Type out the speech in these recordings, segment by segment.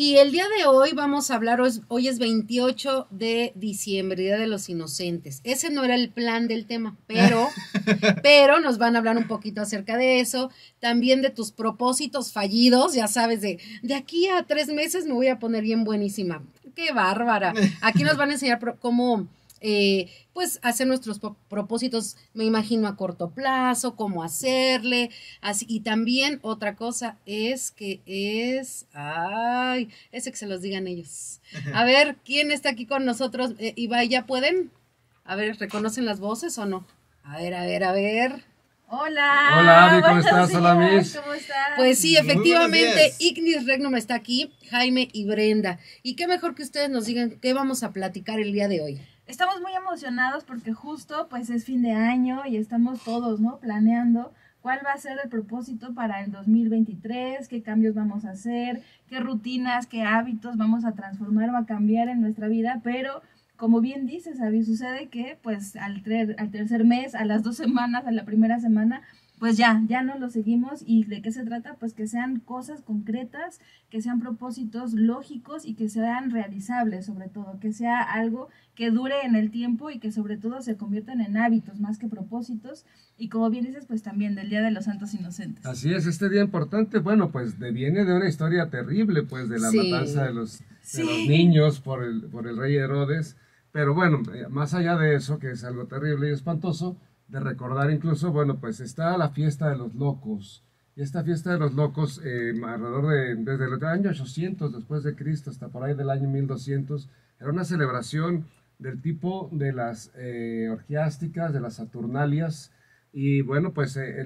Y el día de hoy vamos a hablar, hoy es 28 de diciembre, Día de los Inocentes. Ese no era el plan del tema, pero nos van a hablar un poquito acerca de eso. También de tus propósitos fallidos, ya sabes, de aquí a 3 meses me voy a poner bien buenísima. ¡Qué bárbara! Aquí nos van a enseñar cómo... pues hacer nuestros propósitos, me imagino, a corto plazo, cómo hacerle, así. Y también otra cosa es que ese que se los digan ellos. A ver, ¿quién está aquí con nosotros? Ibai, ¿ya pueden? A ver, ¿reconocen las voces o no? A ver. Hola. Hola, Avi, ¿cómo estás? Hola, Mich. ¿Cómo estás? Pues sí, efectivamente, Ignis Regnum está aquí, Jaime y Brenda. Y qué mejor que ustedes nos digan qué vamos a platicar el día de hoy. Estamos muy emocionados porque justo pues es fin de año y estamos todos, ¿no?, planeando cuál va a ser el propósito para el 2023, qué cambios vamos a hacer, qué rutinas, qué hábitos vamos a transformar o a cambiar en nuestra vida, pero como bien dices, Avi, sucede que pues al tercer mes, a las 2 semanas, a la primera semana, pues ya no lo seguimos. ¿Y de qué se trata? Pues que sean cosas concretas, que sean propósitos lógicos y que sean realizables, sobre todo, que sea algo que dure en el tiempo y que sobre todo se conviertan en hábitos más que propósitos. Y como bien dices, pues también del Día de los Santos Inocentes. Así es, este día importante, bueno, pues viene de una historia terrible, pues de la matanza de los niños por el rey Herodes. Pero bueno, más allá de eso, que es algo terrible y espantoso, de recordar incluso, bueno, pues está la fiesta de los locos. Y esta fiesta de los locos, alrededor desde el año 800 después de Cristo hasta por ahí del año 1200, era una celebración del tipo de las orgiásticas, de las Saturnalias. Y bueno, pues se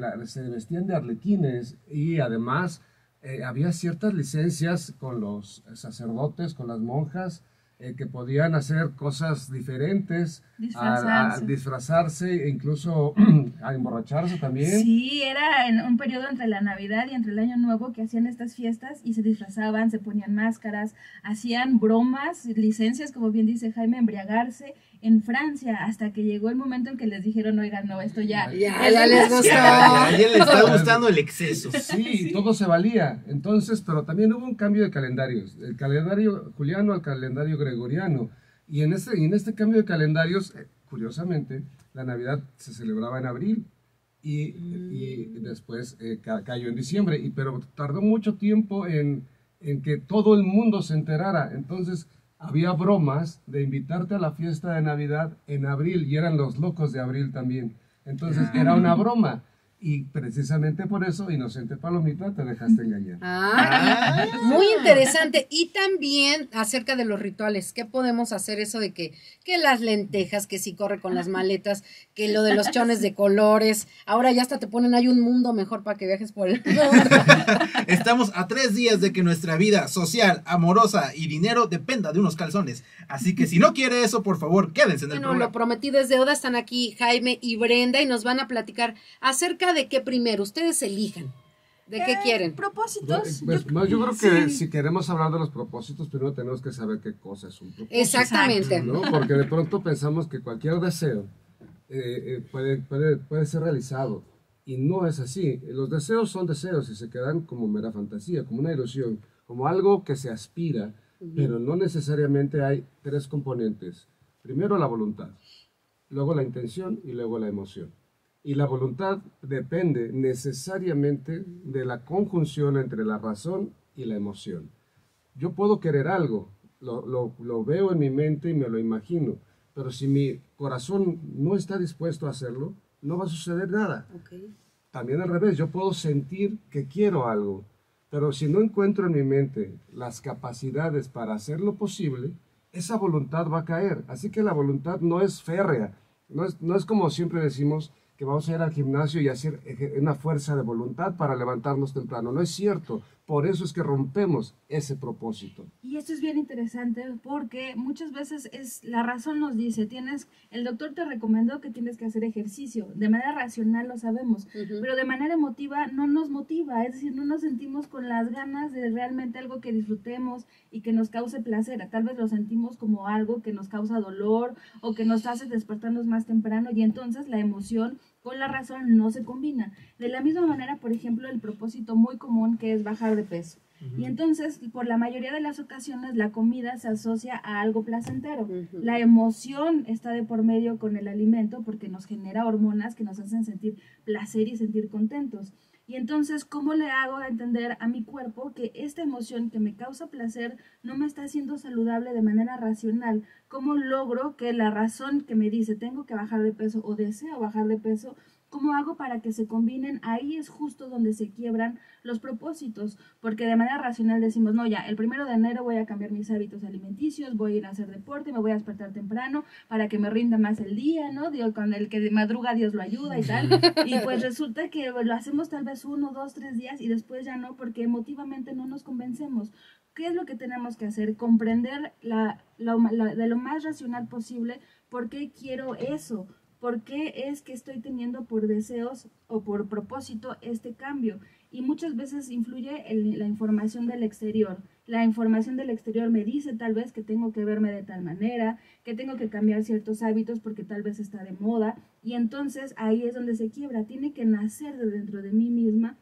vestían de arlequines y además había ciertas licencias con los sacerdotes, con las monjas, que podían hacer cosas diferentes, disfrazarse e incluso a emborracharse también. Sí, era en un periodo entre la Navidad y entre el Año Nuevo que hacían estas fiestas y se disfrazaban, se ponían máscaras, hacían bromas, licencias, como bien dice Jaime, embriagarse en Francia, hasta que llegó el momento en que les dijeron, oigan, no, esto ya les gustó. Ya les está gustando el exceso. Sí, todo se valía. Entonces, pero también hubo un cambio de calendarios, el calendario juliano al calendario gregoriano. Y en este cambio de calendarios, curiosamente, la Navidad se celebraba en abril y después cayó en diciembre. Pero tardó mucho tiempo en que todo el mundo se enterara. Entonces, había bromas de invitarte a la fiesta de Navidad en abril, y eran los locos de abril también. Entonces era una broma, y precisamente por eso, inocente palomita, te dejaste engañar. Muy interesante. Y también acerca de los rituales, ¿qué podemos hacer? Eso de que las lentejas, que sí corre con las maletas, que lo de los chones de colores, ahora ya hasta te ponen, hay un mundo mejor para que viajes por el mundo. Estamos a 3 días de que nuestra vida social, amorosa y dinero dependa de unos calzones. Así que si no quiere eso, por favor, quédense en el programa. Lo prometido es deuda. Están aquí Jaime y Brenda y nos van a platicar acerca de qué primero. Ustedes elijan. ¿De qué quieren? ¿Propósitos? Yo creo que si queremos hablar de los propósitos, primero tenemos que saber qué cosa es un propósito. Exactamente. ¿No? Porque de pronto pensamos que cualquier deseo puede ser realizado. Y no es así. Los deseos son deseos y se quedan como mera fantasía, como una ilusión, como algo que se aspira, pero no necesariamente. Hay 3 componentes. Primero la voluntad, luego la intención y luego la emoción. Y la voluntad depende necesariamente de la conjunción entre la razón y la emoción. Yo puedo querer algo, lo veo en mi mente y me lo imagino, pero si mi corazón no está dispuesto a hacerlo, no va a suceder nada. Okay. También al revés, yo puedo sentir que quiero algo, pero si no encuentro en mi mente las capacidades para hacerlo posible, esa voluntad va a caer. Así que la voluntad no es férrea, no es como siempre decimos que vamos a ir al gimnasio y hacer una fuerza de voluntad para levantarnos temprano. No es cierto. Por eso es que rompemos ese propósito. Y esto es bien interesante porque muchas veces la razón nos dice, el doctor te recomendó que tienes que hacer ejercicio. De manera racional lo sabemos, pero de manera emotiva no nos motiva. Es decir, no nos sentimos con las ganas de realmente algo que disfrutemos y que nos cause placer. Tal vez lo sentimos como algo que nos causa dolor o que nos hace despertarnos más temprano, y entonces la emoción con la razón no se combina. De la misma manera, por ejemplo, el propósito muy común que es bajar de peso. Y entonces, por la mayoría de las ocasiones, la comida se asocia a algo placentero. La emoción está de por medio con el alimento porque nos genera hormonas que nos hacen sentir placer y sentir contentos. Y entonces, ¿cómo le hago a entender a mi cuerpo que esta emoción que me causa placer no me está haciendo saludable de manera racional? ¿Cómo logro que la razón que me dice tengo que bajar de peso o deseo bajar de peso, cómo hago para que se combinen? Ahí es justo donde se quiebran los propósitos, porque de manera racional decimos, no, ya, el 1 de enero voy a cambiar mis hábitos alimenticios, voy a ir a hacer deporte, me voy a despertar temprano para que me rinda más el día, ¿no? Digo, con el que madruga Dios lo ayuda y tal, y pues resulta que lo hacemos tal vez 1, 2, 3 días y después ya no, porque emotivamente no nos convencemos. ¿Qué es lo que tenemos que hacer? Comprender de lo más racional posible por qué quiero eso. ¿Por qué es que estoy teniendo por deseos o por propósito este cambio? Y muchas veces influye la información del exterior. La información del exterior me dice tal vez que tengo que verme de tal manera, que tengo que cambiar ciertos hábitos porque tal vez está de moda. Y entonces ahí es donde se quiebra. Tiene que nacer de dentro de mí misma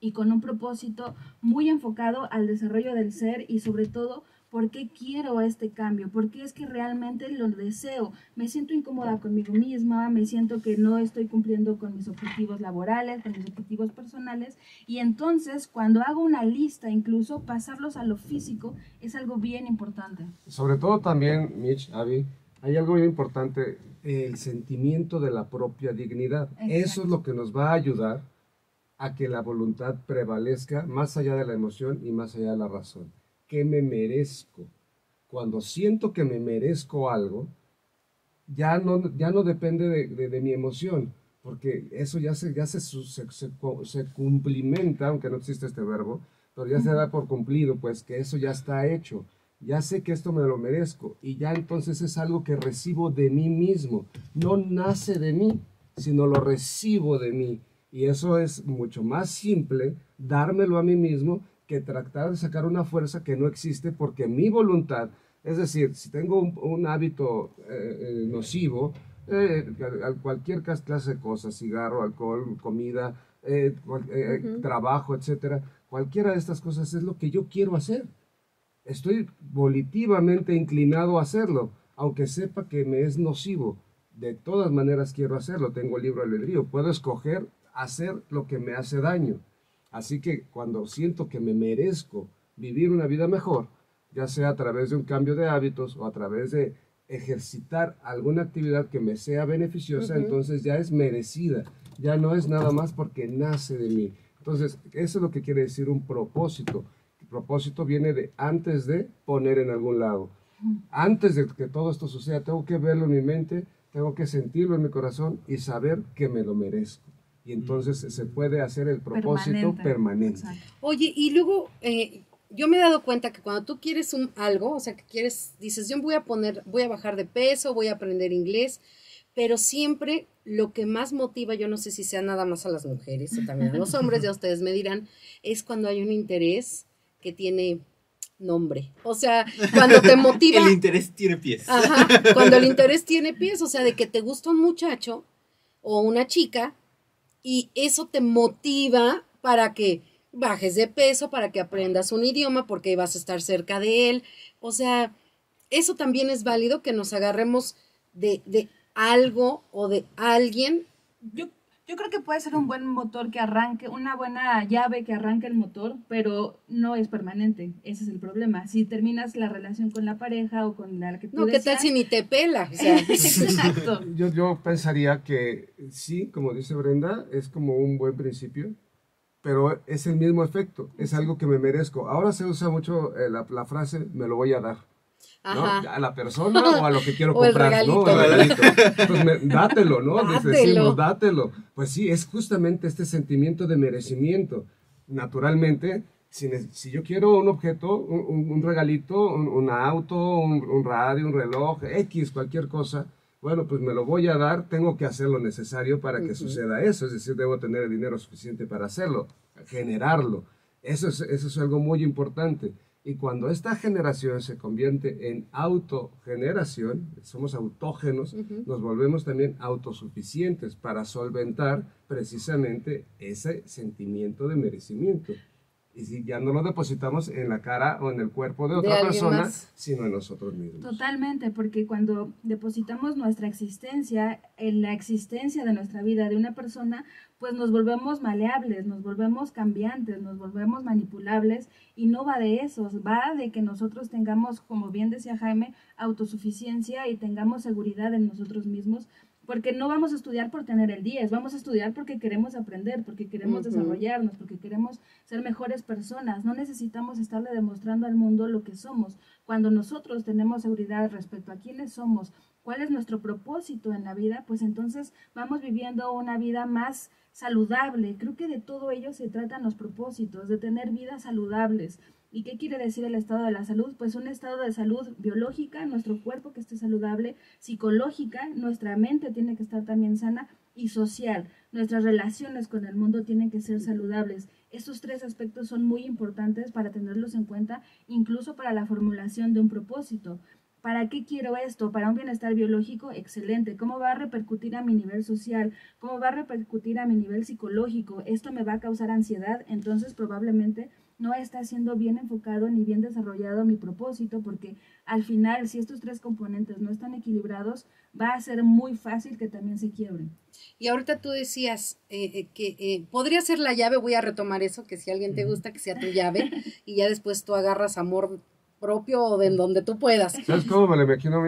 y con un propósito muy enfocado al desarrollo del ser y sobre todo, ¿por qué quiero este cambio? ¿Por qué es que realmente lo deseo? Me siento incómoda conmigo misma, me siento que no estoy cumpliendo con mis objetivos laborales, con mis objetivos personales. Y entonces, cuando hago una lista, incluso pasarlos a lo físico, es algo bien importante. Sobre todo también, Mich, Avi, hay algo bien importante, el sentimiento de la propia dignidad. Exacto. Eso es lo que nos va a ayudar a que la voluntad prevalezca más allá de la emoción y más allá de la razón. ¿Qué me merezco? Cuando siento que me merezco algo, ya no depende de mi emoción, porque eso ya se cumplimenta, aunque no existe este verbo, pero ya se da por cumplido, pues que eso ya está hecho. Ya sé que esto me lo merezco y ya entonces es algo que recibo de mí mismo. No nace de mí, sino lo recibo de mí. Y eso es mucho más simple, dármelo a mí mismo, que tratar de sacar una fuerza que no existe porque mi voluntad, es decir, si tengo un hábito nocivo, cualquier clase de cosas, cigarro, alcohol, comida, trabajo, etcétera, cualquiera de estas cosas es lo que yo quiero hacer. Estoy volitivamente inclinado a hacerlo, aunque sepa que me es nocivo. De todas maneras quiero hacerlo, tengo libre albedrío, puedo escoger hacer lo que me hace daño. Así que cuando siento que me merezco vivir una vida mejor, ya sea a través de un cambio de hábitos o a través de ejercitar alguna actividad que me sea beneficiosa, entonces ya es merecida, ya no es nada más porque nace de mí. Entonces, eso es lo que quiere decir un propósito. El propósito viene de antes de poner en algún lado. Antes de que todo esto suceda, tengo que verlo en mi mente, tengo que sentirlo en mi corazón y saber que me lo merezco. Y entonces se puede hacer el propósito permanente. Oye, y luego yo me he dado cuenta que cuando tú quieres algo, o sea, que quieres, dices, yo voy a bajar de peso, voy a aprender inglés, pero siempre lo que más motiva, yo no sé si sea nada más a las mujeres o también a los hombres, ya ustedes me dirán, es cuando hay un interés que tiene nombre. O sea, cuando te motiva. El interés tiene pies. Ajá, cuando el interés tiene pies, o sea, de que te gusta un muchacho o una chica, y eso te motiva para que bajes de peso, para que aprendas un idioma, porque vas a estar cerca de él. O sea, eso también es válido, que nos agarremos de algo o de alguien. Yo creo que puede ser un buen motor que arranque, una buena llave que arranque el motor, pero no es permanente. Ese es el problema. Si terminas la relación con la pareja o con la que tú decías, ¿qué tal si ni te pela? O sea, exacto. Yo pensaría que sí, como dice Brenda, es como un buen principio, pero es el mismo efecto, es algo que me merezco. Ahora se usa mucho la frase, me lo voy a dar. ¿No? A la persona o a lo que quiero comprar, ¿no? El regalito. Pues dátelo, ¿no? Dátelo. Decimos, dátelo. Pues sí, es justamente este sentimiento de merecimiento. Naturalmente, si yo quiero un objeto, un regalito, un auto, un radio, un reloj, X, cualquier cosa, bueno, pues me lo voy a dar, tengo que hacer lo necesario para que suceda eso. Es decir, debo tener el dinero suficiente para hacerlo, generarlo. Eso es algo muy importante. Y cuando esta generación se convierte en autogeneración, somos autógenos, nos volvemos también autosuficientes para solventar precisamente ese sentimiento de merecimiento. y si ya no lo depositamos en la cara o en el cuerpo de otra persona, sino en nosotros mismos. Totalmente, porque cuando depositamos nuestra existencia en la existencia de nuestra vida de una persona, pues nos volvemos maleables, nos volvemos cambiantes, nos volvemos manipulables, y no va de eso, va de que nosotros tengamos, como bien decía Jaime, autosuficiencia y tengamos seguridad en nosotros mismos, porque no vamos a estudiar por tener el 10, vamos a estudiar porque queremos aprender, porque queremos desarrollarnos, porque queremos ser mejores personas. No necesitamos estarle demostrando al mundo lo que somos. Cuando nosotros tenemos seguridad respecto a quiénes somos, cuál es nuestro propósito en la vida, pues entonces vamos viviendo una vida más saludable. Creo que de todo ello se tratan los propósitos, de tener vidas saludables. ¿Y qué quiere decir el estado de la salud? Pues un estado de salud biológica, nuestro cuerpo que esté saludable, psicológica, nuestra mente tiene que estar también sana, y social, nuestras relaciones con el mundo tienen que ser saludables. Estos tres aspectos son muy importantes para tenerlos en cuenta, incluso para la formulación de un propósito. ¿Para qué quiero esto? Para un bienestar biológico, excelente. ¿Cómo va a repercutir a mi nivel social? ¿Cómo va a repercutir a mi nivel psicológico? ¿Esto me va a causar ansiedad? Entonces probablemente no está siendo bien enfocado ni bien desarrollado mi propósito, porque al final, si estos tres componentes no están equilibrados, va a ser muy fácil que también se quiebren. Y ahorita tú decías que podría ser la llave, voy a retomar eso, que si alguien te gusta, que sea tu llave, y ya después tú agarras amor propio o de donde tú puedas. ¿Sabes cómo me lo imagino,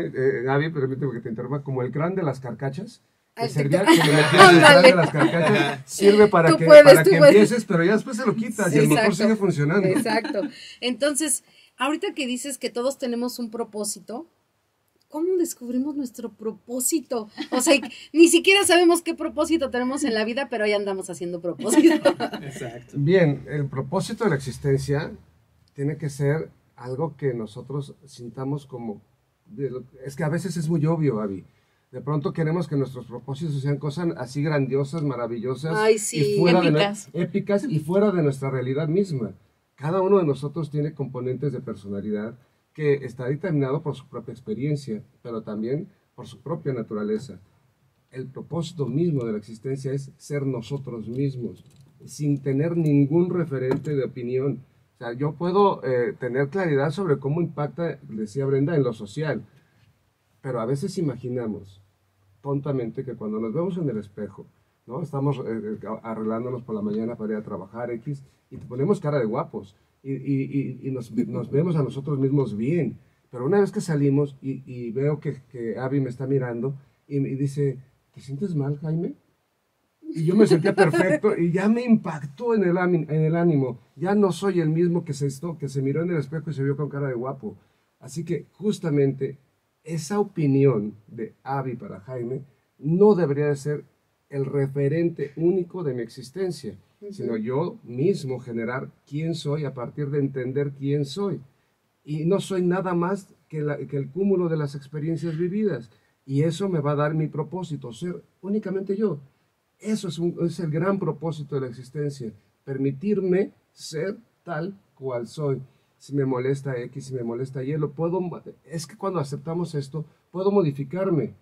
Avi? Permíteme que te interrumpa, como el crán de las carcachas. Que servía, que le las carcachas, sirve para que empieces, pero ya después se lo quitas, sí, y a lo mejor sigue funcionando. Exacto. Entonces, ahorita que dices que todos tenemos un propósito, ¿cómo descubrimos nuestro propósito? O sea, ni siquiera sabemos qué propósito tenemos en la vida, pero ahí andamos haciendo propósito. Exacto. Bien, el propósito de la existencia tiene que ser algo que nosotros sintamos como... Es que a veces es muy obvio, Avi. De pronto queremos que nuestros propósitos sean cosas así grandiosas, maravillosas, ay, sí, y fuera épicas. Épicas y fuera de nuestra realidad misma. Cada uno de nosotros tiene componentes de personalidad que está determinado por su propia experiencia, pero también por su propia naturaleza. El propósito mismo de la existencia es ser nosotros mismos, sin tener ningún referente de opinión. O sea, yo puedo tener claridad sobre cómo impacta, decía Brenda, en lo social, pero a veces imaginamos tontamente que cuando nos vemos en el espejo, ¿no? Estamos arreglándonos por la mañana para ir a trabajar, X, y te ponemos cara de guapos, y nos vemos a nosotros mismos bien, pero una vez que salimos, y veo que Avi me está mirando, y dice, ¿te sientes mal, Jaime? Y yo me sentía perfecto, y ya me impactó en el ánimo, ya no soy el mismo que se miró en el espejo y se vio con cara de guapo. Así que justamente esa opinión de Avi para Jaime no debería de ser el referente único de mi existencia, sino yo mismo generar quién soy a partir de entender quién soy. Y no soy nada más que el cúmulo de las experiencias vividas. Y eso me va a dar mi propósito, ser únicamente yo. Eso es el gran propósito de la existencia, permitirme ser tal cual soy. Si me molesta X, si me molesta Y, es que cuando aceptamos esto, puedo modificarme.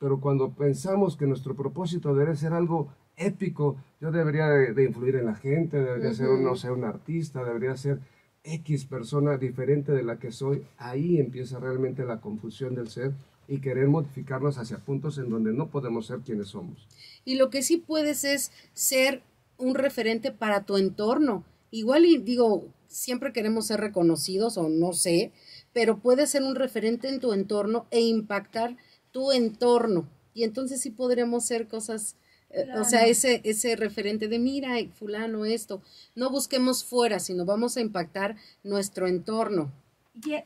Pero cuando pensamos que nuestro propósito debe ser algo épico, yo debería de influir en la gente, debería ser, no sé, un artista, debería ser X persona diferente de la que soy, ahí empieza realmente la confusión del ser y querer modificarnos hacia puntos en donde no podemos ser quienes somos. Y lo que sí puedes es ser un referente para tu entorno. Igual, y digo, siempre queremos ser reconocidos o no sé, pero puedes ser un referente en tu entorno e impactar tu entorno. Y entonces sí podremos ser cosas, claro. O sea, ese referente de mira, fulano, esto. No busquemos fuera, sino vamos a impactar nuestro entorno. Yeah.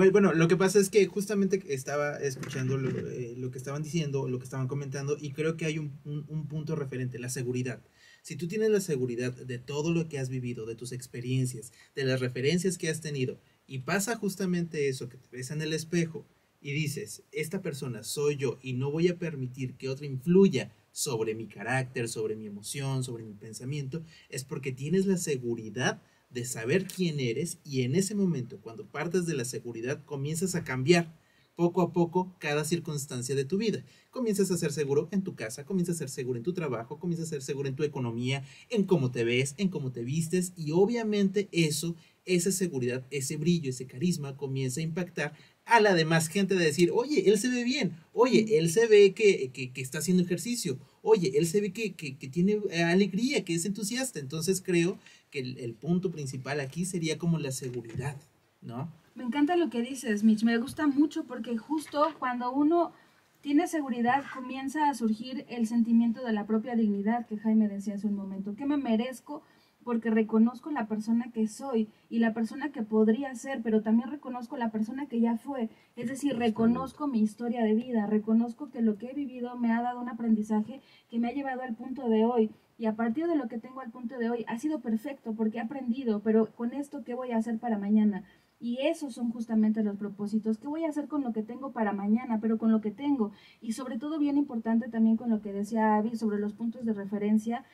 Bueno, lo que pasa es que justamente estaba escuchando lo que estaban diciendo, lo que estaban comentando, y creo que hay un punto referente, la seguridad. Si tú tienes la seguridad de todo lo que has vivido, de tus experiencias, de las referencias que has tenido, y pasa justamente eso, que te ves en el espejo y dices, esta persona soy yo y no voy a permitir que otra influya sobre mi carácter, sobre mi emoción, sobre mi pensamiento, es porque tienes la seguridad de saber quién eres, y en ese momento, cuando partes de la seguridad, comienzas a cambiar. poco a poco cada circunstancia de tu vida. Comienzas a ser seguro en tu casa, comienzas a ser seguro en tu trabajo, comienzas a ser seguro en tu economía, en cómo te ves, en cómo te vistes, y obviamente eso, esa seguridad, ese brillo, ese carisma comienza a impactar a la demás gente, de decir, oye, él se ve bien, oye, él se ve que está haciendo ejercicio, oye, él se ve que tiene alegría, que es entusiasta. Entonces creo que el punto principal aquí sería como la seguridad, ¿no? Me encanta lo que dices, Mich, me gusta mucho porque justo cuando uno tiene seguridad comienza a surgir el sentimiento de la propia dignidad que Jaime decía hace un momento, que me merezco porque reconozco la persona que soy y la persona que podría ser, pero también reconozco la persona que ya fue. Es decir, reconozco mi historia de vida, reconozco que lo que he vivido me ha dado un aprendizaje que me ha llevado al punto de hoy, y a partir de lo que tengo al punto de hoy ha sido perfecto porque he aprendido, pero con esto, ¿qué voy a hacer para mañana? Y esos son justamente los propósitos. ¿Qué voy a hacer con lo que tengo para mañana? Pero con lo que tengo, y sobre todo bien importante también con lo que decía Avi sobre los puntos de referencia,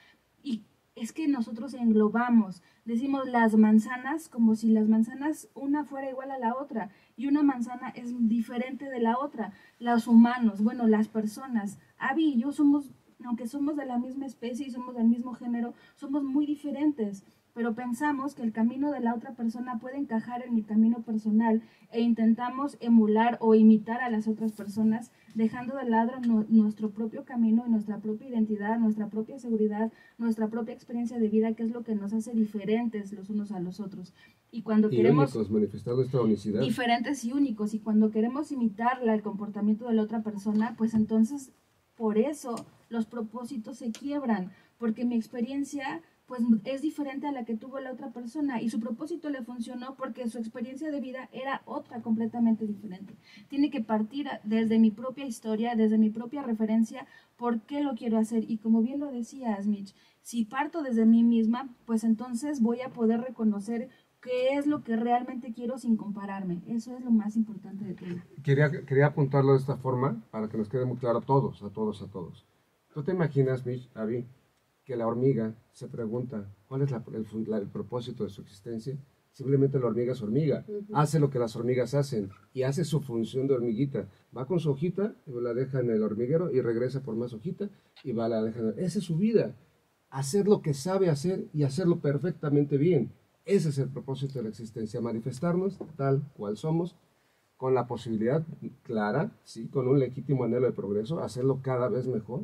y es que nosotros englobamos, decimos las manzanas como si las manzanas una fuera igual a la otra y una manzana es diferente de la otra. Los humanos, bueno, las personas, Avi y yo somos, aunque somos de la misma especie y somos del mismo género, somos muy diferentes, pero pensamos que el camino de la otra persona puede encajar en mi camino personal e intentamos emular o imitar a las otras personas, dejando de lado nuestro propio camino, nuestra propia identidad, nuestra propia seguridad, nuestra propia experiencia de vida, que es lo que nos hace diferentes los unos a los otros. Y cuando queremos únicos, manifestar nuestra unicidad. Diferentes y únicos, y cuando queremos imitar el comportamiento de la otra persona, pues entonces por eso los propósitos se quiebran, porque mi experiencia pues es diferente a la que tuvo la otra persona y su propósito le funcionó porque su experiencia de vida era otra completamente diferente. Tiene que partir desde mi propia historia, desde mi propia referencia, por qué lo quiero hacer. Y como bien lo decías, Mich, si parto desde mí misma, pues entonces voy a poder reconocer qué es lo que realmente quiero sin compararme. Eso es lo más importante de todo. Quería apuntarlo de esta forma para que nos quede muy claro a todos, a todos, a todos. ¿Tú te imaginas, Mich, Avi, que la hormiga se pregunta cuál es el propósito de su existencia? Simplemente la hormiga es hormiga, hace lo que las hormigas hacen y hace su función de hormiguita. Va con su hojita, la deja en el hormiguero y regresa por más hojita y va, la deja. Esa es su vida, hacer lo que sabe hacer y hacerlo perfectamente bien. Ese es el propósito de la existencia, manifestarnos tal cual somos, con la posibilidad clara, ¿sí?, con un legítimo anhelo de progreso, hacerlo cada vez mejor,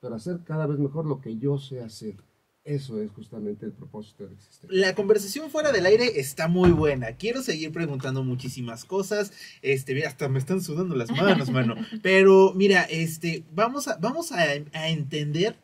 pero hacer cada vez mejor lo que yo sé hacer. Eso es justamente el propósito de la existencia. La conversación fuera del aire está muy buena. Quiero seguir preguntando muchísimas cosas. Mira, hasta me están sudando las manos, mano. Pero mira, vamos a entender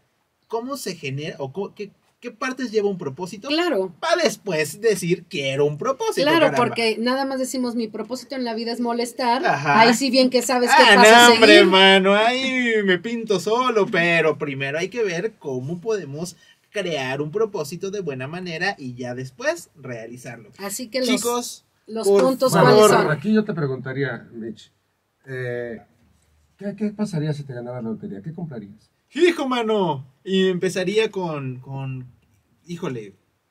cómo se genera o qué partes lleva un propósito. Claro. Para después decir, quiero un propósito. Claro, caramba. Porque nada más decimos, mi propósito en la vida es molestar. Ajá. Ahí sí bien que sabes qué pasa. No, hombre, mano, ahí me pinto solo. Pero primero hay que ver cómo podemos crear un propósito de buena manera y ya después realizarlo. Así que, chicos, los puntos, ¿cuáles son? Aquí yo te preguntaría, Mich, ¿qué pasaría si te ganaras la lotería? ¿Qué comprarías? ¡Hijo, mano! Y empezaría con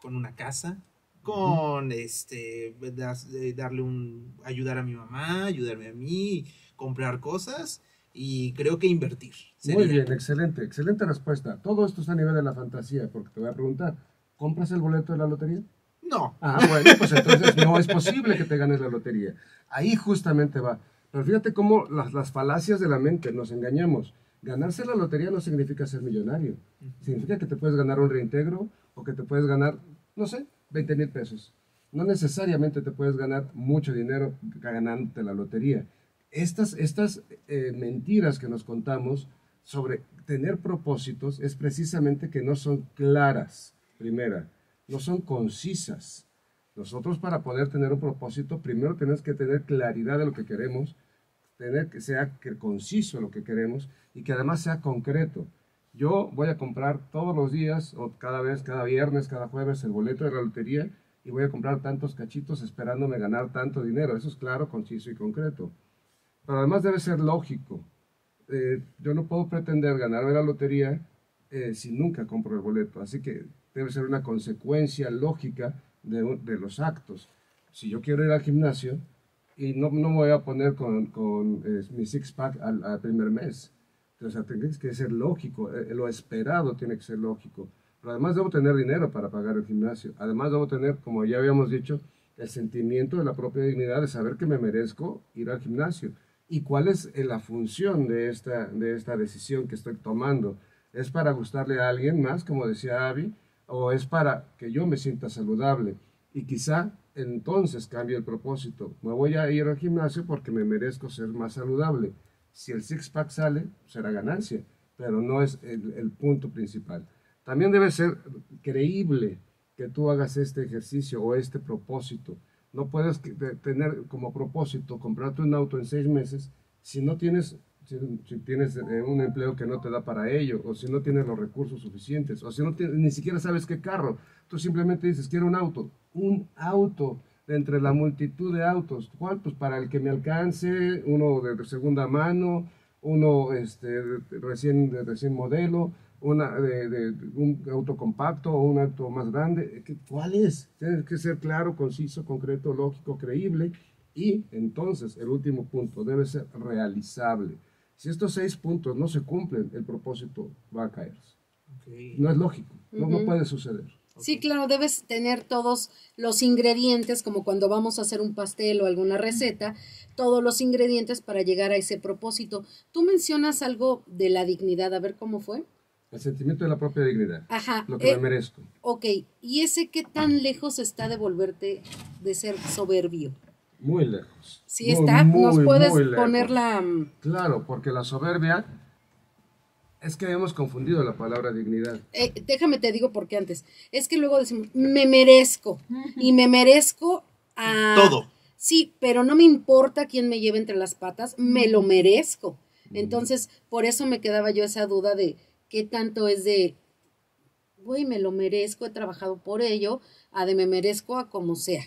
una casa, con darle ayudar a mi mamá, ayudarme a mí, comprar cosas y creo que invertir. Sería. Muy bien, excelente, excelente respuesta. Todo esto está a nivel de la fantasía, porque te voy a preguntar, ¿compras el boleto de la lotería? No. Ah, bueno, pues entonces no es posible que te ganes la lotería. Ahí justamente va. Pero fíjate cómo las falacias de la mente, nos engañamos. Ganarse la lotería no significa ser millonario. Significa que te puedes ganar un reintegro o que te puedes ganar, no sé, 20,000 pesos. No necesariamente te puedes ganar mucho dinero ganándote la lotería. Estas mentiras que nos contamos sobre tener propósitos es precisamente que no son claras, primera, no son concisas. Nosotros, para poder tener un propósito, primero tenemos que tener claridad de lo que queremos, tener que sea conciso lo que queremos y que además sea concreto. Yo voy a comprar todos los días o cada vez, cada viernes, cada jueves, el boleto de la lotería y voy a comprar tantos cachitos esperándome ganar tanto dinero. Eso es claro, conciso y concreto. Pero además debe ser lógico. Yo no puedo pretender ganarme la lotería si nunca compro el boleto. Así que debe ser una consecuencia lógica de los actos. Si yo quiero ir al gimnasio, y no me voy a poner con mi six-pack al primer mes. Entonces, tienes que ser lógico, lo esperado tiene que ser lógico. Pero además debo tener dinero para pagar el gimnasio. Además debo tener, como ya habíamos dicho, el sentimiento de la propia dignidad de saber que me merezco ir al gimnasio. ¿Y cuál es la función de esta decisión que estoy tomando? ¿Es para gustarle a alguien más, como decía Avi, o es para que yo me sienta saludable? Y quizá entonces cambie el propósito. Me voy a ir al gimnasio porque me merezco ser más saludable. Si el six-pack sale, será ganancia, pero no es el punto principal. También debe ser creíble que tú hagas este ejercicio o este propósito. No puedes tener como propósito comprarte un auto en 6 meses si no tienes, si tienes un empleo que no te da para ello, o si no tienes los recursos suficientes, o si no tienes, ni siquiera sabes qué carro. Tú simplemente dices, quiero un auto de entre la multitud de autos. ¿Cuál? Pues para el que me alcance, uno de segunda mano, uno recién modelo, un auto compacto o un auto más grande. ¿Cuál es? Tienes que ser claro, conciso, concreto, lógico, creíble. Y entonces el último punto debe ser realizable. Si estos 6 puntos no se cumplen, el propósito va a caerse. Okay. No es lógico, no puede suceder. Okay. Sí, claro, debes tener todos los ingredientes, como cuando vamos a hacer un pastel o alguna receta, todos los ingredientes para llegar a ese propósito. Tú mencionas algo de la dignidad, a ver cómo fue. El sentimiento de la propia dignidad, ajá, lo que me merezco. Ok, ¿y ese qué tan lejos está de volverte, de ser soberbio? Muy lejos. Sí está, ¿nos puedes poner la...? Claro, porque la soberbia, es que hemos confundido la palabra dignidad. Déjame te digo porque antes, es que luego decimos, me merezco, y me merezco a... Todo. Sí, pero no me importa quién me lleve entre las patas, me lo merezco. Entonces, por eso me quedaba yo esa duda de qué tanto es de, güey, me lo merezco, he trabajado por ello, a de me merezco a como sea.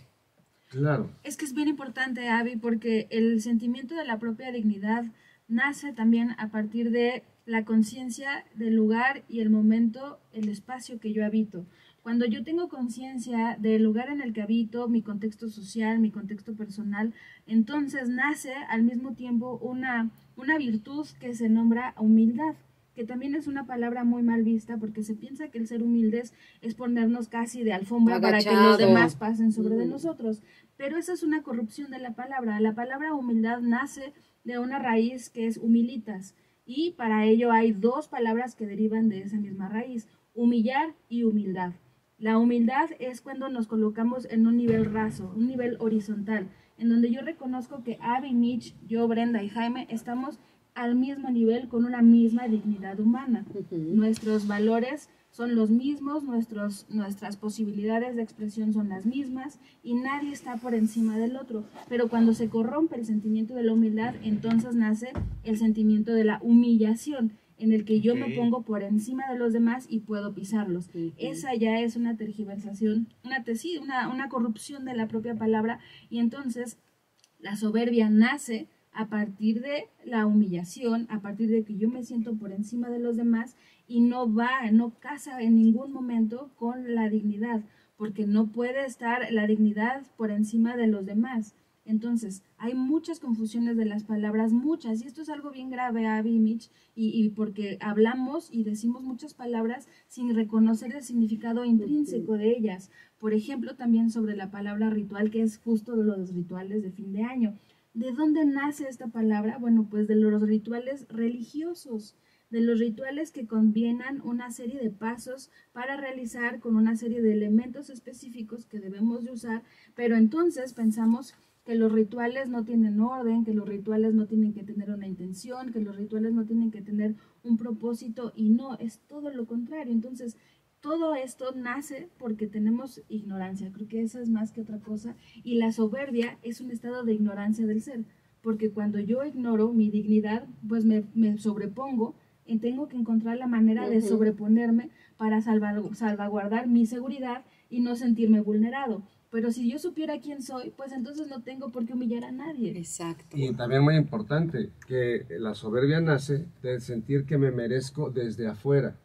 Claro. Es que es bien importante, Avi, porque el sentimiento de la propia dignidad nace también a partir de la conciencia del lugar y el momento, el espacio que yo habito. Cuando yo tengo conciencia del lugar en el que habito, mi contexto social, mi contexto personal, entonces nace al mismo tiempo una virtud que se nombra humildad, que también es una palabra muy mal vista porque se piensa que el ser humildes es ponernos casi de alfombra agachado, para que los demás pasen sobre de nosotros. Pero esa es una corrupción de la palabra. La palabra humildad nace de una raíz que es humilitas, y para ello hay 2 palabras que derivan de esa misma raíz, humillar y humildad. La humildad es cuando nos colocamos en un nivel raso, un nivel horizontal, en donde yo reconozco que Avi, Mich, yo, Brenda y Jaime estamos al mismo nivel, con una misma dignidad humana. Nuestros valores son los mismos, nuestras posibilidades de expresión son las mismas y nadie está por encima del otro. Pero cuando se corrompe el sentimiento de la humildad, entonces nace el sentimiento de la humillación, en el que yo me pongo por encima de los demás y puedo pisarlos. Esa ya es una tergiversación, una corrupción de la propia palabra, y entonces la soberbia nace a partir de la humillación, a partir de que yo me siento por encima de los demás, y no casa en ningún momento con la dignidad, porque no puede estar la dignidad por encima de los demás. Entonces, hay muchas confusiones de las palabras, muchas, y esto es algo bien grave, Avi, Mich, y porque hablamos y decimos muchas palabras sin reconocer el significado intrínseco de ellas. Por ejemplo, también sobre la palabra ritual, que es justo de los rituales de fin de año. ¿De dónde nace esta palabra? Bueno, pues de los rituales religiosos, de los rituales que combinan una serie de pasos para realizar con una serie de elementos específicos que debemos de usar, pero entonces pensamos que los rituales no tienen orden, que los rituales no tienen que tener una intención, que los rituales no tienen que tener un propósito, y no, es todo lo contrario. Entonces, todo esto nace porque tenemos ignorancia, creo que esa es más que otra cosa, y la soberbia es un estado de ignorancia del ser, porque cuando yo ignoro mi dignidad, pues me sobrepongo, y tengo que encontrar la manera de sobreponerme para salvaguardar mi seguridad y no sentirme vulnerado. Pero si yo supiera quién soy, pues entonces no tengo por qué humillar a nadie. Exacto. Y también muy importante, que la soberbia nace de sentir que me merezco desde afuera.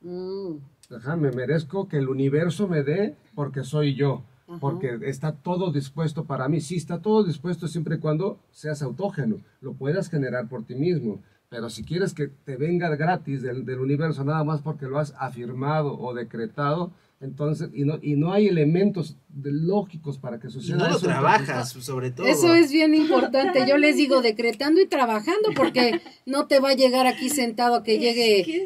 Me merezco que el universo me dé porque soy yo, porque está todo dispuesto para mí. Sí, está todo dispuesto siempre y cuando seas autógeno, lo puedas generar por ti mismo. Pero si quieres que te venga gratis del universo, nada más porque lo has afirmado o decretado, entonces, y no hay elementos lógicos para que suceda. No lo trabajas, sobre todo. Eso es bien importante. Yo les digo, decretando y trabajando, porque no te va a llegar aquí sentado a que llegue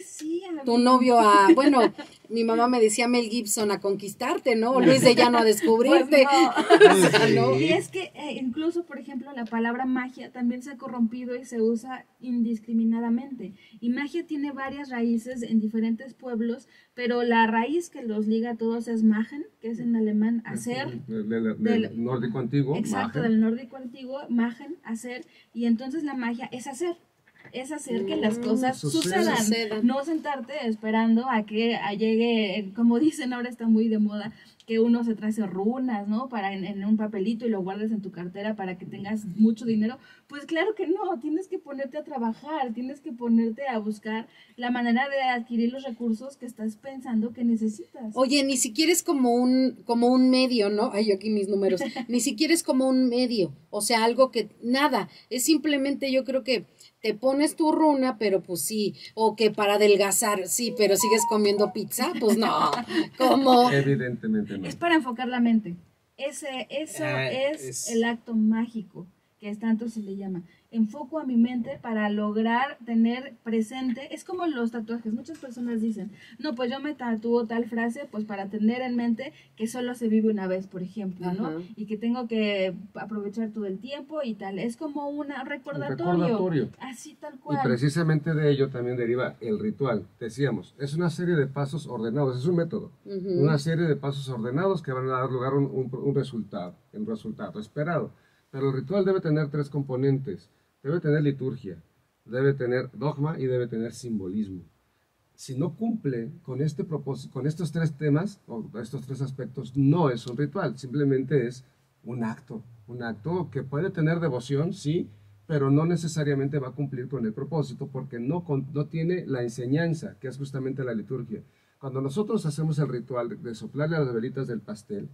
tu novio a... Bueno, mi mamá me decía Mel Gibson a conquistarte, ¿no? Luis de Llano a descubrirte. Pues no. O sea, ¿no? Y es que incluso, por ejemplo, la palabra magia también se ha corrompido y se usa indiscriminadamente. Y magia tiene varias raíces en diferentes pueblos, pero la raíz que los liga a todos es machen, que es en alemán hacer. Del nórdico antiguo. Exacto, machen. Del nórdico antiguo, machen, hacer. Y entonces la magia es hacer. Es hacer que las cosas sucedan, no sentarte esperando a que llegue, como dicen ahora está muy de moda, que uno se trace runas, ¿no? Para en un papelito y lo guardes en tu cartera para que tengas mucho dinero. Pues claro que no, tienes que ponerte a trabajar, tienes que ponerte a buscar la manera de adquirir los recursos que estás pensando que necesitas. Oye, ni siquiera es como un medio, ¿no? Ay, yo aquí mis números. Ni siquiera es como un medio, o sea, algo que nada, es simplemente yo creo que te pones tu runa, pero pues sí, o que para adelgazar, sí, pero sigues comiendo pizza, pues no, ¿cómo? Evidentemente no. Es para enfocar la mente, eso es el acto mágico que tanto se le llama. Enfoco a mi mente para lograr tener presente, es como los tatuajes, muchas personas dicen, no, pues yo me tatúo tal frase, pues para tener en mente que solo se vive una vez, por ejemplo, ¿no? Y que tengo que aprovechar todo el tiempo y tal, es como un recordatorio, así tal cual. Y precisamente de ello también deriva el ritual, decíamos, es una serie de pasos ordenados, es un método, una serie de pasos ordenados que van a dar lugar a un resultado, el resultado esperado. Pero el ritual debe tener tres componentes. Debe tener liturgia, debe tener dogma y debe tener simbolismo. Si no cumple con este propósito, con estos tres temas o estos tres aspectos, no es un ritual, simplemente es un acto que puede tener devoción, sí, pero no necesariamente va a cumplir con el propósito porque no tiene la enseñanza, que es justamente la liturgia. Cuando nosotros hacemos el ritual de soplarle a las velitas del pastel,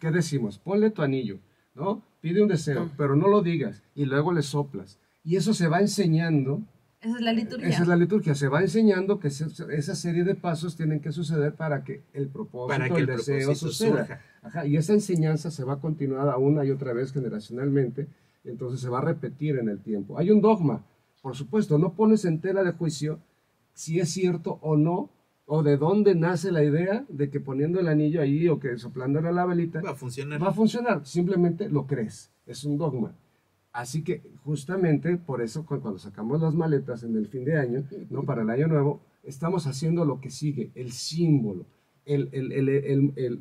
¿qué decimos? Ponle tu anillo, ¿no? Pide un deseo, pero no lo digas, y luego le soplas, y eso se va enseñando. Esa es la liturgia. Esa es la liturgia, se va enseñando que esa serie de pasos tienen que suceder para que el propósito, el deseo suceda. Ajá, y esa enseñanza se va a continuar una y otra vez generacionalmente, entonces se va a repetir en el tiempo. Hay un dogma, por supuesto, no pones en tela de juicio si es cierto o no, o de dónde nace la idea de que poniendo el anillo ahí o que soplándole a la velita va a funcionar. Va a funcionar, simplemente lo crees, es un dogma. Así que justamente por eso cuando sacamos las maletas en el fin de año, ¿no? Para el año nuevo, estamos haciendo lo que sigue, el símbolo,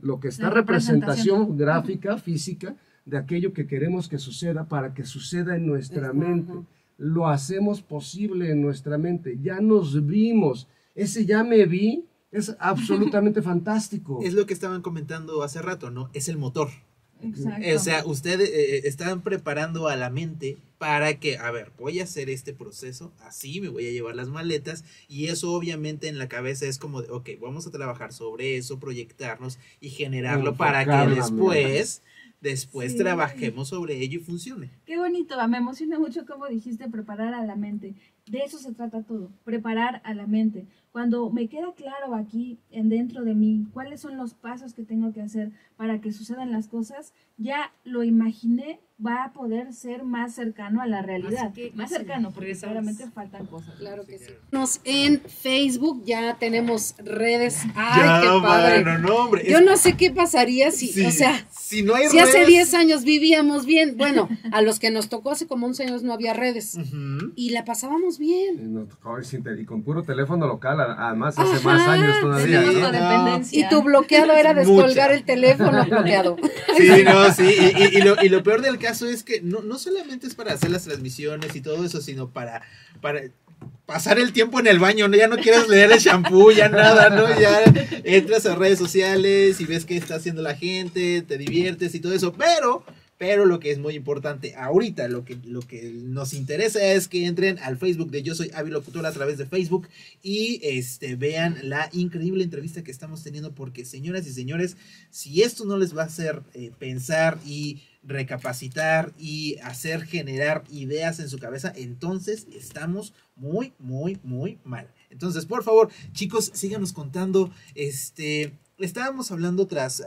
lo que está representación gráfica, física, de aquello que queremos que suceda para que suceda en nuestra mente. Lo hacemos posible en nuestra mente, ya nos vimos. Ese ya me vi es absolutamente fantástico. Es lo que estaban comentando hace rato, ¿no? Es el motor. Exacto. O sea, ustedes están preparando a la mente para que, a ver, voy a hacer este proceso, así me voy a llevar las maletas, y eso obviamente en la cabeza es como, de, ok, vamos a trabajar sobre eso, proyectarnos y generarlo para que después... Después trabajemos sobre ello y funcione. Qué bonito, me emociona mucho como dijiste preparar a la mente. De eso se trata todo, preparar a la mente. Cuando me queda claro aquí, dentro de mí, cuáles son los pasos que tengo que hacer para que sucedan las cosas, ya lo imaginé, va a poder ser más cercano a la realidad. Que, más cercano, porque seguramente faltan cosas. Claro que sí. Nos en Facebook ya tenemos redes. ¡Ay, ya, qué padre! Bueno, no, hombre, yo no sé qué pasaría si, o sea, si no hay redes. Hace 10 años vivíamos bien. Bueno, a los que nos tocó hace como 11 años no había redes. Y la pasábamos bien. Y nos tocó y con puro teléfono local. Además, hace más años todavía, ¿no? Y tu bloqueado era descolgar el teléfono bloqueado. Sí, no, sí. Y lo peor del caso es que no solamente es para hacer las transmisiones y todo eso, sino para pasar el tiempo en el baño, ¿no? Ya no quieres leer el shampoo, ya nada, ¿no? Ya entras a redes sociales y ves qué está haciendo la gente, te diviertes y todo eso, pero... Pero lo que es muy importante ahorita, lo que nos interesa es que entren al Facebook de Yo Soy Avi Locutor a través de Facebook y vean la increíble entrevista que estamos teniendo, porque señoras y señores, si esto no les va a hacer pensar y recapacitar y hacer generar ideas en su cabeza, entonces estamos muy, muy, muy mal. Entonces, por favor, chicos, síganos contando. Estábamos hablando atrás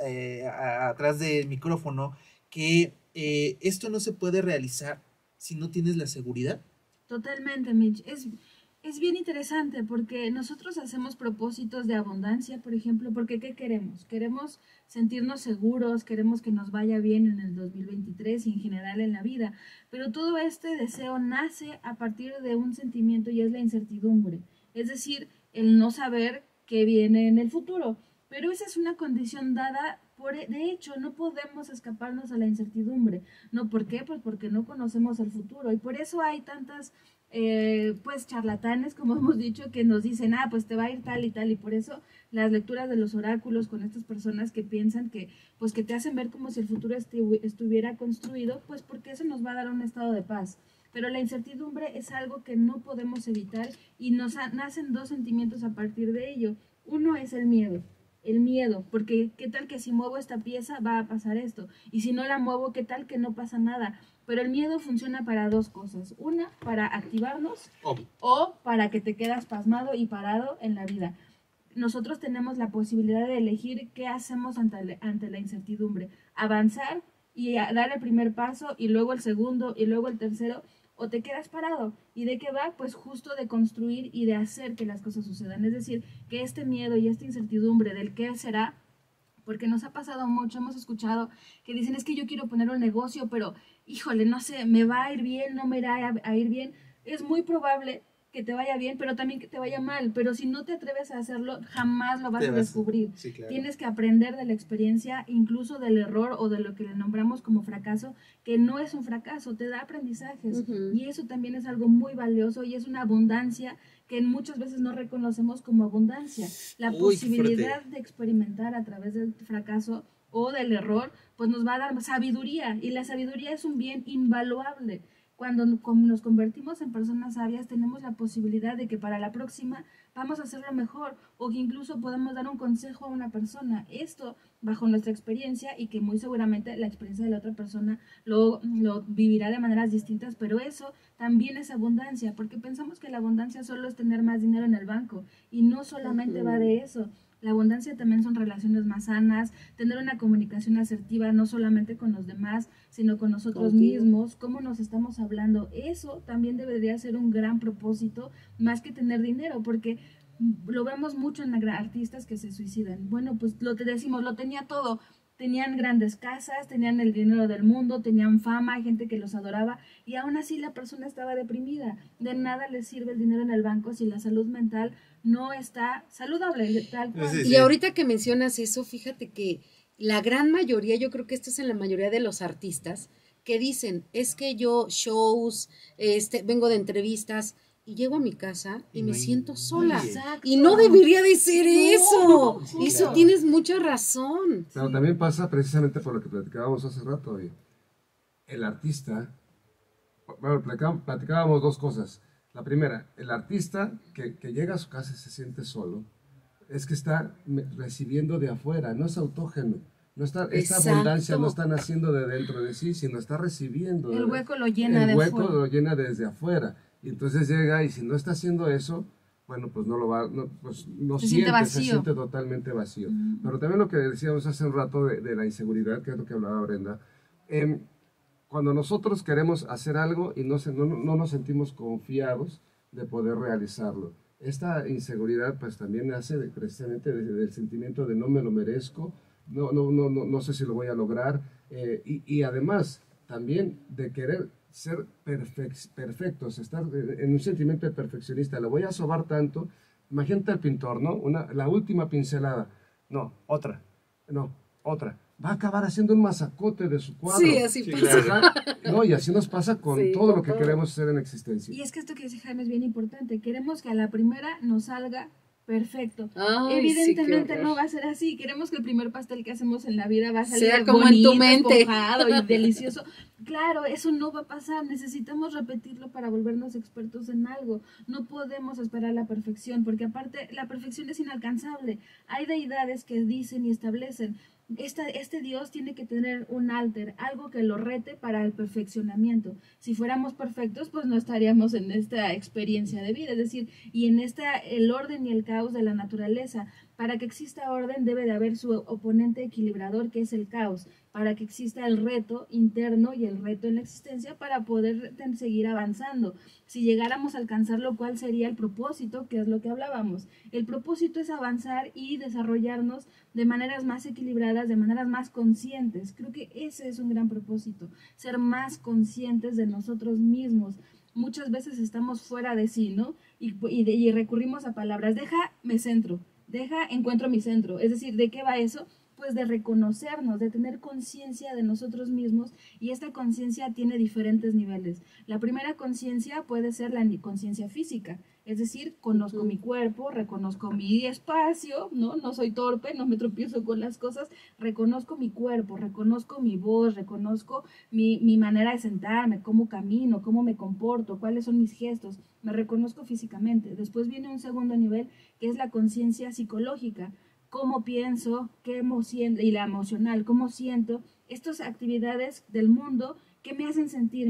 del micrófono que esto no se puede realizar si no tienes la seguridad. Totalmente, Mich. Es bien interesante porque nosotros hacemos propósitos de abundancia, por ejemplo, porque ¿qué queremos? Queremos sentirnos seguros, queremos que nos vaya bien en el 2023 y en general en la vida, pero todo este deseo nace a partir de un sentimiento y es la incertidumbre, es decir, el no saber qué viene en el futuro, pero esa es una condición dada. De hecho, no podemos escaparnos a la incertidumbre. ¿No? ¿Por qué? Pues porque no conocemos el futuro y por eso hay tantas pues charlatanes, como hemos dicho, que nos dicen, ah, pues te va a ir tal y tal, y por eso las lecturas de los oráculos con estas personas que piensan que, pues que te hacen ver como si el futuro estuviera construido, pues porque eso nos va a dar un estado de paz. Pero la incertidumbre es algo que no podemos evitar y nos nacen dos sentimientos a partir de ello. Uno es el miedo. El miedo, porque qué tal que si muevo esta pieza va a pasar esto, y si no la muevo, qué tal que no pasa nada. Pero el miedo funciona para dos cosas, una para activarnos o para que te quedas pasmado y parado en la vida. Nosotros tenemos la posibilidad de elegir qué hacemos ante la incertidumbre, avanzar y dar el primer paso y luego el segundo y luego el tercero, o te quedas parado. ¿Y de qué va? Pues justo de construir y de hacer que las cosas sucedan. Es decir, que este miedo y esta incertidumbre del qué será, porque nos ha pasado mucho, hemos escuchado que dicen, es que yo quiero poner un negocio, pero híjole, no sé, me va a ir bien, no me irá a ir bien. Es muy probable que te vaya bien, pero también que te vaya mal. Pero si no te atreves a hacerlo, jamás lo vas a descubrir. Sí, claro. Tienes que aprender de la experiencia, incluso del error o de lo que le nombramos como fracaso, que no es un fracaso, te da aprendizajes. Uh-huh. Y eso también es algo muy valioso y es una abundancia que muchas veces no reconocemos como abundancia. La posibilidad de experimentar a través del fracaso o del error, pues nos va a dar sabiduría. Y la sabiduría es un bien invaluable. Cuando nos convertimos en personas sabias, tenemos la posibilidad de que para la próxima vamos a hacerlo mejor o que incluso podemos dar un consejo a una persona. Esto bajo nuestra experiencia y que muy seguramente la experiencia de la otra persona lo vivirá de maneras distintas, pero eso también es abundancia, porque pensamos que la abundancia solo es tener más dinero en el banco y no solamente va de eso. La abundancia también son relaciones más sanas, tener una comunicación asertiva no solamente con los demás, sino con nosotros mismos, cómo nos estamos hablando. Eso también debería ser un gran propósito, más que tener dinero, porque lo vemos mucho en artistas que se suicidan. Bueno, pues lo que decimos, lo tenía todo. Tenían grandes casas, tenían el dinero del mundo, tenían fama, gente que los adoraba y aún así la persona estaba deprimida. De nada les sirve el dinero en el banco si la salud mental no está saludable. Tal cual. Sí, sí. Y ahorita que mencionas eso, fíjate que la gran mayoría, yo creo que esto es en la mayoría de los artistas, que dicen, es que yo shows, vengo de entrevistas y llego a mi casa y me siento sola. Exacto. Y no debería de ser eso. Sí, eso claro. Tienes mucha razón. Claro, sí. También pasa precisamente por lo que platicábamos hace rato. El artista, bueno, platicábamos dos cosas. La primera, el artista que llega a su casa y se siente solo, es que está recibiendo de afuera, no es autógeno. No está, esta abundancia no está naciendo de dentro de sí, sino está recibiendo. El hueco lo llena de afuera. El hueco lo llena desde afuera. Y entonces llega y si no está haciendo eso, bueno, pues no lo va, no, pues no se siente totalmente vacío. Uh-huh. Pero también lo que decíamos hace un rato de la inseguridad, que es lo que hablaba Brenda, cuando nosotros queremos hacer algo y no nos sentimos confiados de poder realizarlo. Esta inseguridad pues también nace precisamente del sentimiento de no me lo merezco, no sé si lo voy a lograr, y además también de querer ser perfectos, estar en un sentimiento de perfeccionista, lo voy a sobar tanto, imagínate al pintor, ¿no? La última pincelada, no, otra, va a acabar haciendo un mazacote de su cuadro. Sí, así pasa. Claro. No, y así nos pasa con todo lo que queremos hacer en existencia. Y es que esto que dice Jaime es bien importante, queremos que a la primera nos salga perfecto. Ay, evidentemente sí, no va a ser así. Queremos que el primer pastel que hacemos en la vida va a salir sea como bonito, en tu mente, esponjado y delicioso. Claro, eso no va a pasar. Necesitamos repetirlo para volvernos expertos en algo. No podemos esperar la perfección, porque aparte la perfección es inalcanzable. Hay deidades que dicen y establecen: este Dios tiene que tener un alter, algo que lo rete para el perfeccionamiento. Si fuéramos perfectos, pues no estaríamos en esta experiencia de vida, es decir, y en el orden y el caos de la naturaleza. Para que exista orden debe de haber su oponente equilibrador, que es el caos, para que exista el reto interno y el reto en la existencia para poder seguir avanzando. Si llegáramos a alcanzarlo, ¿cuál sería el propósito? Que es lo que hablábamos. El propósito es avanzar y desarrollarnos de maneras más equilibradas, de maneras más conscientes. Creo que ese es un gran propósito, ser más conscientes de nosotros mismos. Muchas veces estamos fuera de sí, ¿no? Y recurrimos a palabras: deja, me centro, deja, encuentro mi centro. Es decir, ¿de qué va eso? Pues de reconocernos, de tener conciencia de nosotros mismos, y esta conciencia tiene diferentes niveles. La primera conciencia puede ser la conciencia física, es decir, conozco mi cuerpo, reconozco mi espacio, no soy torpe, no me tropiezo con las cosas, reconozco mi cuerpo, reconozco mi voz, reconozco mi manera de sentarme, cómo camino, cómo me comporto, cuáles son mis gestos, me reconozco físicamente. Después viene un segundo nivel, que es la conciencia psicológica: cómo pienso, qué emoción, y la emocional, cómo siento, estas actividades del mundo que me hacen sentir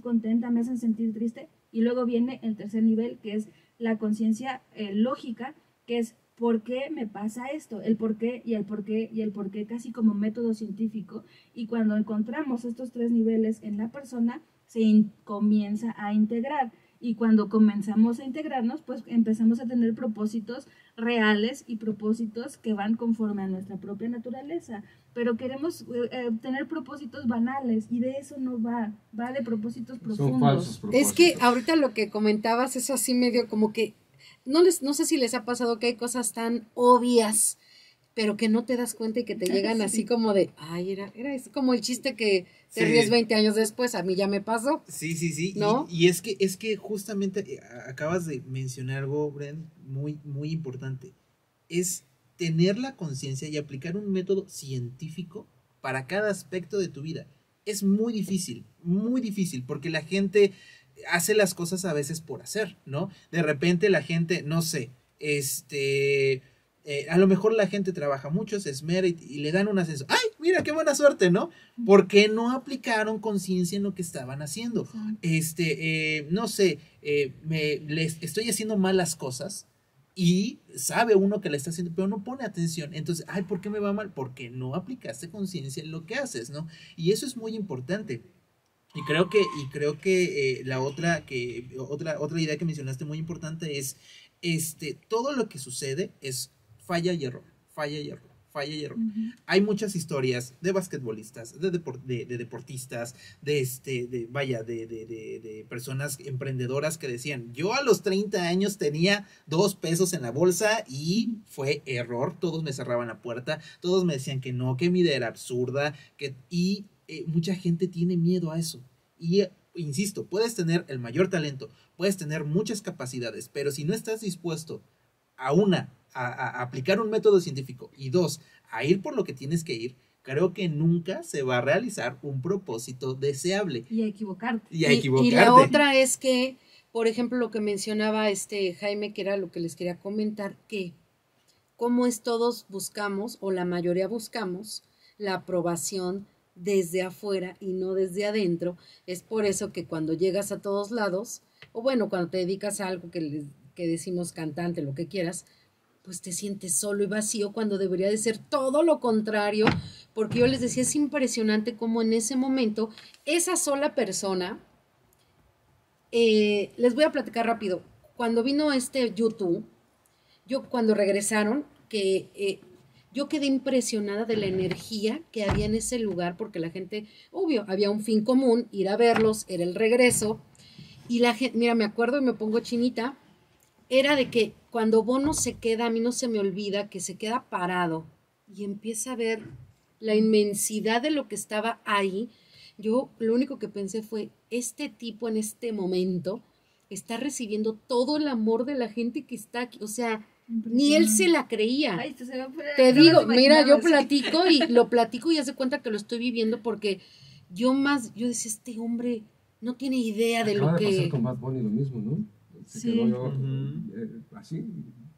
contenta, me hacen sentir triste. Y luego viene el tercer nivel, que es la conciencia lógica, que es por qué me pasa esto, el por qué y el por qué y el por qué, casi como método científico. Y cuando encontramos estos tres niveles en la persona, se comienza a integrar. Y cuando comenzamos a integrarnos, pues empezamos a tener propósitos reales y propósitos que van conforme a nuestra propia naturaleza. Pero queremos tener propósitos banales, y de eso no va, va de propósitos profundos. Son falsos propósitos. Es que ahorita lo que comentabas es así medio como que, no sé si les ha pasado que hay cosas tan obvias, pero que no te das cuenta y que te llegan así como de, ay, es como el chiste que te ríes 20 años después, a mí ya me pasó. Sí, ¿no? Y es que justamente acabas de mencionar algo, Bren, muy, muy importante. Es tener la conciencia y aplicar un método científico para cada aspecto de tu vida. Es muy difícil, porque la gente hace las cosas a veces por hacer, ¿no? De repente la gente, no sé, a lo mejor la gente trabaja mucho, se esmera y le dan un ascenso. ¡Ay, mira, qué buena suerte!, ¿no? Porque no aplicaron conciencia en lo que estaban haciendo. No sé, les estoy haciendo malas cosas y sabe uno que le está haciendo, pero no pone atención. Entonces, ¡ay, ¿por qué me va mal? Porque no aplicaste conciencia en lo que haces, ¿no? Y eso es muy importante. Y creo que la otra idea que mencionaste muy importante es, todo lo que sucede es falla y error, falla y error, falla y error. Hay muchas historias de basquetbolistas, de deportistas, de personas emprendedoras que decían: yo a los 30 años tenía 2 pesos en la bolsa y fue error, todos me cerraban la puerta, todos me decían que no, que mi idea era absurda, y mucha gente tiene miedo a eso. Y insisto, puedes tener el mayor talento, puedes tener muchas capacidades, pero si no estás dispuesto a aplicar un método científico, y 2, a ir por lo que tienes que ir, creo que nunca se va a realizar un propósito deseable. Y a equivocarte. Y la otra es que, por ejemplo, lo que mencionaba Jaime, que era lo que les quería comentar, que cómo es todos buscamos, o la mayoría buscamos, la aprobación desde afuera y no desde adentro. Es por eso que cuando llegas a todos lados, o bueno, cuando te dedicas a algo que decimos cantante, lo que quieras, pues te sientes solo y vacío, cuando debería de ser todo lo contrario. Porque yo les decía, es impresionante cómo en ese momento esa sola persona, les voy a platicar rápido, cuando vino YouTube, yo cuando regresaron, que yo quedé impresionada de la energía que había en ese lugar, porque la gente, obvio, había un fin común, ir a verlos, era el regreso. Y la gente, mira, me acuerdo y me pongo chinita, era de que cuando Bono se queda, a mí no se me olvida que se queda parado y empieza a ver la inmensidad de lo que estaba ahí. Yo lo único que pensé fue, este tipo en este momento está recibiendo todo el amor de la gente que está aquí, o sea, Ni él se la creía. Ay, te digo, mira, yo platico y lo platico y hace cuenta que lo estoy viviendo porque yo decía, este hombre no tiene idea de lo que... Acaba de pasar con Bad Bunny lo mismo, ¿no? Se quedó yo así,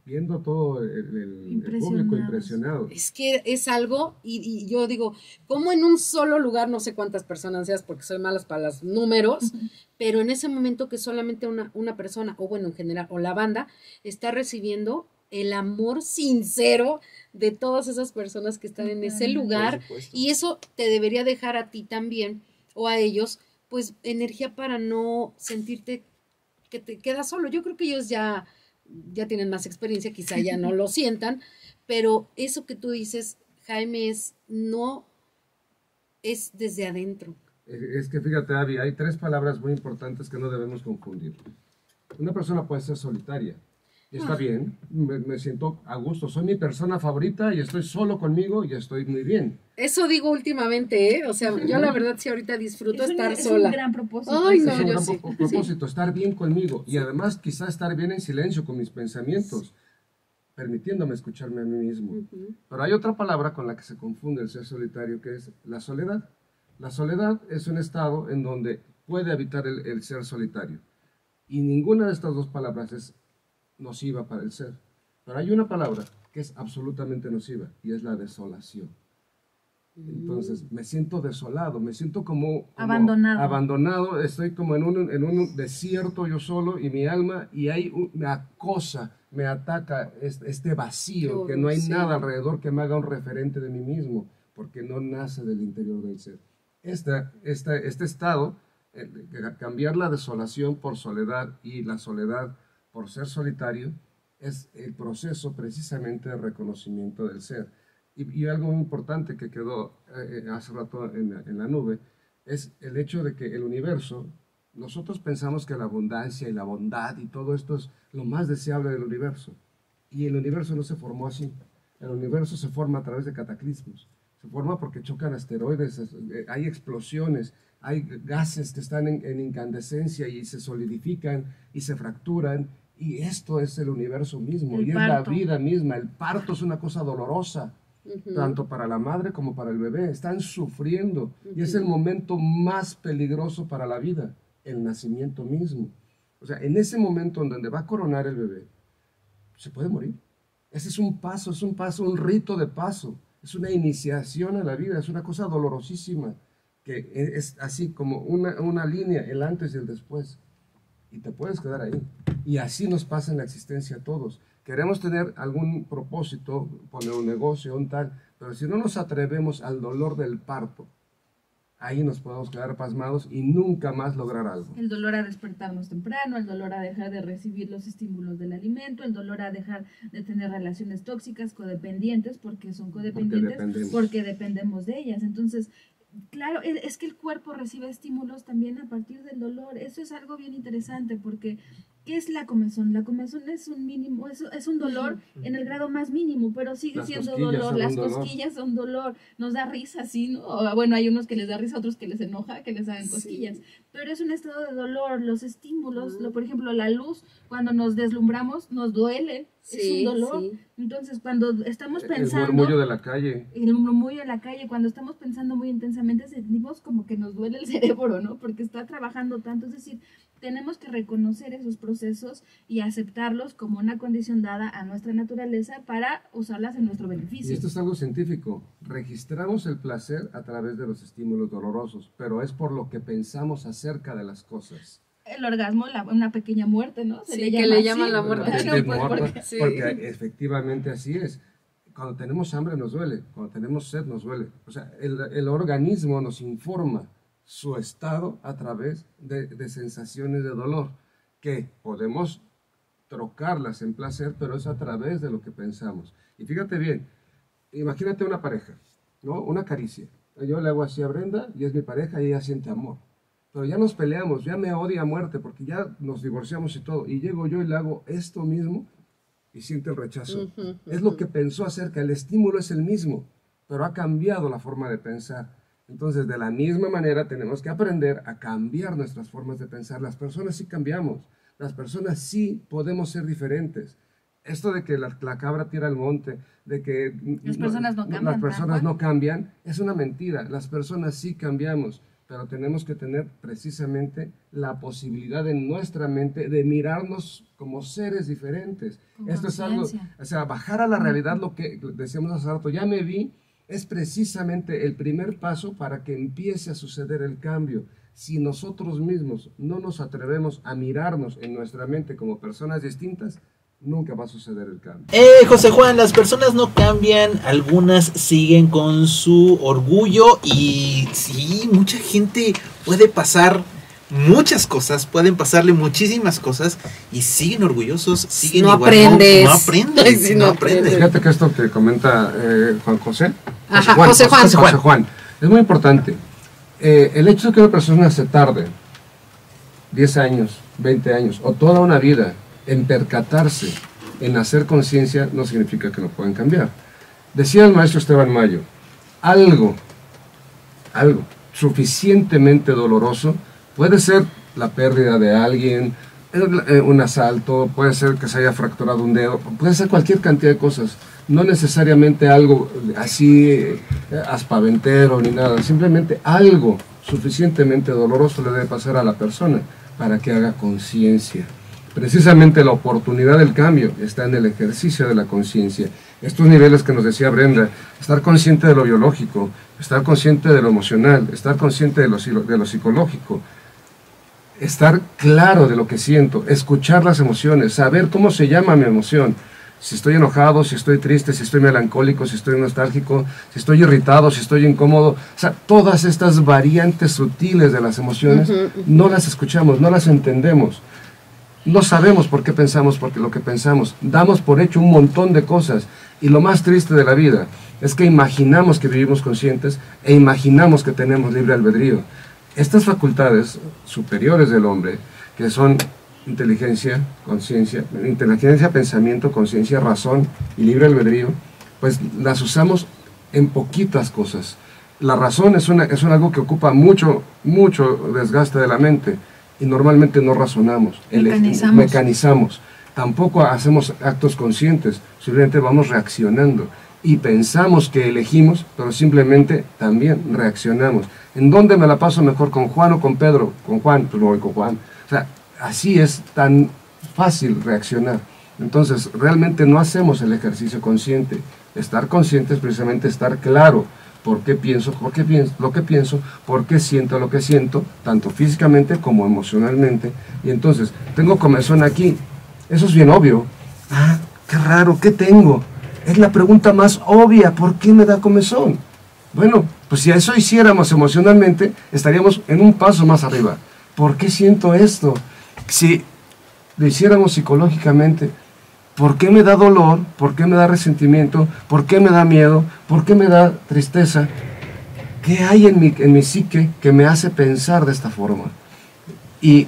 viendo todo el público impresionado. Es que es algo, y yo digo, como en un solo lugar, no sé cuántas personas seas porque soy malas para los números, pero en ese momento que solamente una persona, o bueno, en general, o la banda, está recibiendo el amor sincero de todas esas personas que están en ese lugar, y eso te debería dejar a ti también, o a ellos, pues energía para no sentirte que te quedas solo. Yo creo que ellos ya tienen más experiencia, quizá ya no lo sientan, pero eso que tú dices, Jaime, es desde adentro. Es que fíjate, Avi, hay tres palabras muy importantes que no debemos confundir. Una persona puede ser solitaria, y está bien, me siento a gusto, soy mi persona favorita y estoy solo conmigo y estoy muy bien. Eso digo últimamente, ¿eh? O sea, yo la verdad sí ahorita disfruto estar sola. Es un gran propósito. Ay, no, es un gran propósito, estar bien conmigo y además quizá estar bien en silencio con mis pensamientos, permitiéndome escucharme a mí mismo. Pero hay otra palabra con la que se confunde el ser solitario, que es la soledad. La soledad es un estado en donde puede habitar el ser solitario. Y ninguna de estas dos palabras es nociva para el ser. Pero hay una palabra que es absolutamente nociva y es la desolación. Entonces, me siento desolado, me siento como abandonado. Estoy como en un desierto yo solo y mi alma, y me acosa, me ataca este vacío, que no hay nada alrededor que me haga un referente de mí mismo, porque no nace del interior del ser. Este estado, cambiar la desolación por soledad y la soledad por ser solitario, es el proceso precisamente de reconocimiento del ser. Y algo muy importante que quedó hace rato en la nube, es el hecho de que el universo, nosotros pensamos que la abundancia y la bondad y todo esto es lo más deseable del universo. Y el universo no se formó así. El universo se forma a través de cataclismos. Se forma porque chocan asteroides, hay explosiones, hay gases que están en incandescencia y se solidifican y se fracturan. Y esto es el universo mismo, y es la vida misma. El parto es una cosa dolorosa, tanto para la madre como para el bebé. Están sufriendo, y es el momento más peligroso para la vida, el nacimiento mismo. O sea, en ese momento en donde va a coronar el bebé, se puede morir. Ese es un paso, un rito de paso. Es una iniciación a la vida, es una cosa dolorosísima, que es así como una línea, el antes y el después. Y te puedes quedar ahí. Y así nos pasa en la existencia a todos. Queremos tener algún propósito, poner un negocio, un tal, pero si no nos atrevemos al dolor del parto, ahí nos podemos quedar pasmados y nunca más lograr algo. El dolor a despertarnos temprano, el dolor a dejar de recibir los estímulos del alimento, el dolor a dejar de tener relaciones tóxicas, codependientes, porque son codependientes, porque dependemos de ellas. Entonces, claro, es que el cuerpo recibe estímulos también a partir del dolor. Eso es algo bien interesante, porque ¿qué es la comezón? La comezón es un mínimo, es un dolor en el grado más mínimo, pero sigue siendo dolor. Las cosquillas son dolor. Nos da risa, sí, ¿no? O, bueno, hay unos que les da risa, otros que les enoja, que les hagan cosquillas. Pero es un estado de dolor. Los estímulos, por ejemplo, la luz, cuando nos deslumbramos, nos duele. Es un dolor. Entonces, cuando estamos pensando... El murmullo de la calle. El murmullo de la calle, cuando estamos pensando muy intensamente, sentimos como que nos duele el cerebro, ¿no? Porque está trabajando tanto. Es decir, tenemos que reconocer esos procesos y aceptarlos como una condición dada a nuestra naturaleza para usarlas en nuestro beneficio. Y esto es algo científico. Registramos el placer a través de los estímulos dolorosos, pero es por lo que pensamos acerca de las cosas. El orgasmo, una pequeña muerte, ¿no? Se le llama la muerte. Porque efectivamente así es. Cuando tenemos hambre nos duele, cuando tenemos sed nos duele. O sea, el organismo nos informa su estado a través de sensaciones de dolor, que podemos trocarlas en placer, pero es a través de lo que pensamos. Y fíjate bien, imagínate una pareja, ¿no? Una caricia. Yo le hago así a Brenda y es mi pareja y ella siente amor. Pero ya nos peleamos, ya me odia a muerte porque ya nos divorciamos y todo. Y llego yo y le hago esto mismo y siente el rechazo. Es lo que pensó acerca, el estímulo es el mismo, pero ha cambiado la forma de pensar. Entonces, de la misma manera, tenemos que aprender a cambiar nuestras formas de pensar. Las personas sí cambiamos, las personas sí podemos ser diferentes. Esto de que la cabra tira al monte, de que las personas no cambian, es una mentira. Las personas sí cambiamos, pero tenemos que tener precisamente la posibilidad en nuestra mente de mirarnos como seres diferentes. Esto es algo, o sea, bajar a la realidad lo que decíamos hace rato, ya me vi, es precisamente el primer paso para que empiece a suceder el cambio. Si nosotros mismos no nos atrevemos a mirarnos en nuestra mente como personas distintas, nunca va a suceder el cambio. José Juan, las personas no cambian, algunas siguen con su orgullo y sí, mucha gente puede pasar muchas cosas, pueden pasarle muchísimas cosas y siguen orgullosos, siguen no aprendes. Fíjate que esto que comenta José Juan es muy importante. El hecho de que una persona se tarde 10 años, 20 años o toda una vida en percatarse, en hacer conciencia, no significa que no puedan cambiar. Decía el maestro Esteban Mayo, algo suficientemente doloroso, puede ser la pérdida de alguien, un asalto, puede ser que se haya fracturado un dedo, puede ser cualquier cantidad de cosas, no necesariamente algo así aspaventero ni nada, simplemente algo suficientemente doloroso le debe pasar a la persona para que haga conciencia. Precisamente la oportunidad del cambio está en el ejercicio de la conciencia. Estos niveles que nos decía Brenda, estar consciente de lo biológico, estar consciente de lo emocional, estar consciente de lo psicológico, estar claro de lo que siento, escuchar las emociones, saber cómo se llama mi emoción, si estoy enojado, si estoy triste, si estoy melancólico, si estoy nostálgico, si estoy irritado, si estoy incómodo. O sea, todas estas variantes sutiles de las emociones no las escuchamos, no las entendemos. No sabemos por qué pensamos lo que pensamos, damos por hecho un montón de cosas. Y lo más triste de la vida es que imaginamos que vivimos conscientes e imaginamos que tenemos libre albedrío. Estas facultades superiores del hombre, que son inteligencia, pensamiento, conciencia, razón y libre albedrío, pues las usamos en poquitas cosas. La razón es algo que ocupa mucho desgaste de la mente. Y normalmente no razonamos, mecanizamos, tampoco hacemos actos conscientes, simplemente vamos reaccionando y pensamos que elegimos, pero simplemente también reaccionamos. ¿En dónde me la paso mejor, con Juan o con Pedro? Con Juan, pues no voy con Juan. O sea, así es tan fácil reaccionar. Entonces, realmente no hacemos el ejercicio consciente. Estar consciente es precisamente estar claro. ¿Por qué pienso lo que pienso? ¿Por qué siento lo que siento? Tanto físicamente como emocionalmente. Y entonces, tengo comezón aquí. Eso es bien obvio. Ah, qué raro, ¿qué tengo? Es la pregunta más obvia. ¿Por qué me da comezón? Bueno, pues si eso hiciéramos emocionalmente, estaríamos en un paso más arriba. ¿Por qué siento esto? Si lo hiciéramos psicológicamente, ¿por qué me da dolor? ¿Por qué me da resentimiento? ¿Por qué me da miedo? ¿Por qué me da tristeza? ¿Qué hay en mi psique que me hace pensar de esta forma? Y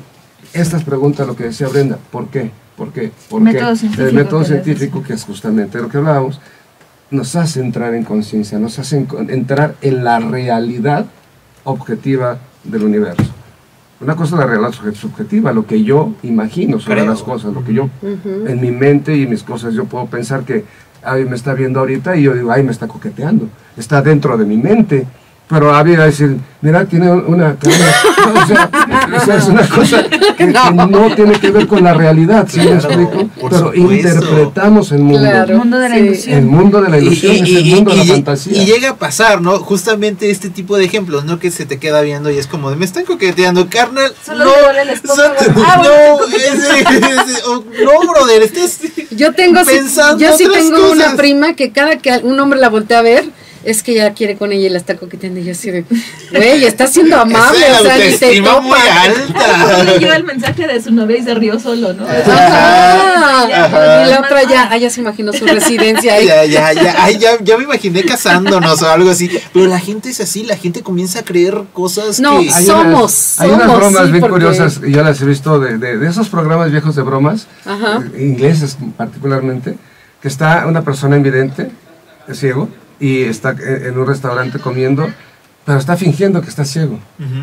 estas preguntas, lo que decía Brenda, ¿por qué? ¿Por qué? ¿Por qué? El método científico, que es justamente lo que hablábamos, nos hace entrar en conciencia, nos hace entrar en la realidad objetiva del universo. Una cosa es la realidad subjetiva, lo que yo imagino sobre las cosas, lo que yo en mi mente y mis cosas, yo puedo pensar que Avi me está viendo ahorita y yo digo, ay, me está coqueteando, está dentro de mi mente, pero Avi va a decir, mira, tiene una cara, o sea, es una cosa que no tiene que ver con la realidad, ¿sí me explico? Pero interpretamos el mundo, el mundo de la ilusión, el mundo de la ilusión es el mundo de la fantasía. Y llega a pasar, ¿no? Justamente este tipo de ejemplos, ¿no? Que se te queda viendo y es como, me están coqueteando, carnal. Solo no, no, brother, estás pensando. Yo sí tengo una prima que cada que un hombre la voltea a ver, es que ya quiere con ella y la está coqueteando. Y yo así de, güey, está siendo amable. O sea, ni te topa. Muy alta. Leyó el mensaje de su novia y se rió solo, ¿no? Ajá. Y la otra ya se imaginó su residencia ahí. Ya me imaginé casándonos o algo así. Pero la gente es así, la gente comienza a creer cosas que... Hay unas bromas bien curiosas, y yo las he visto de esos programas viejos de bromas, ingleses particularmente, que está una persona invidente, ciego, y está en un restaurante comiendo, pero está fingiendo que está ciego.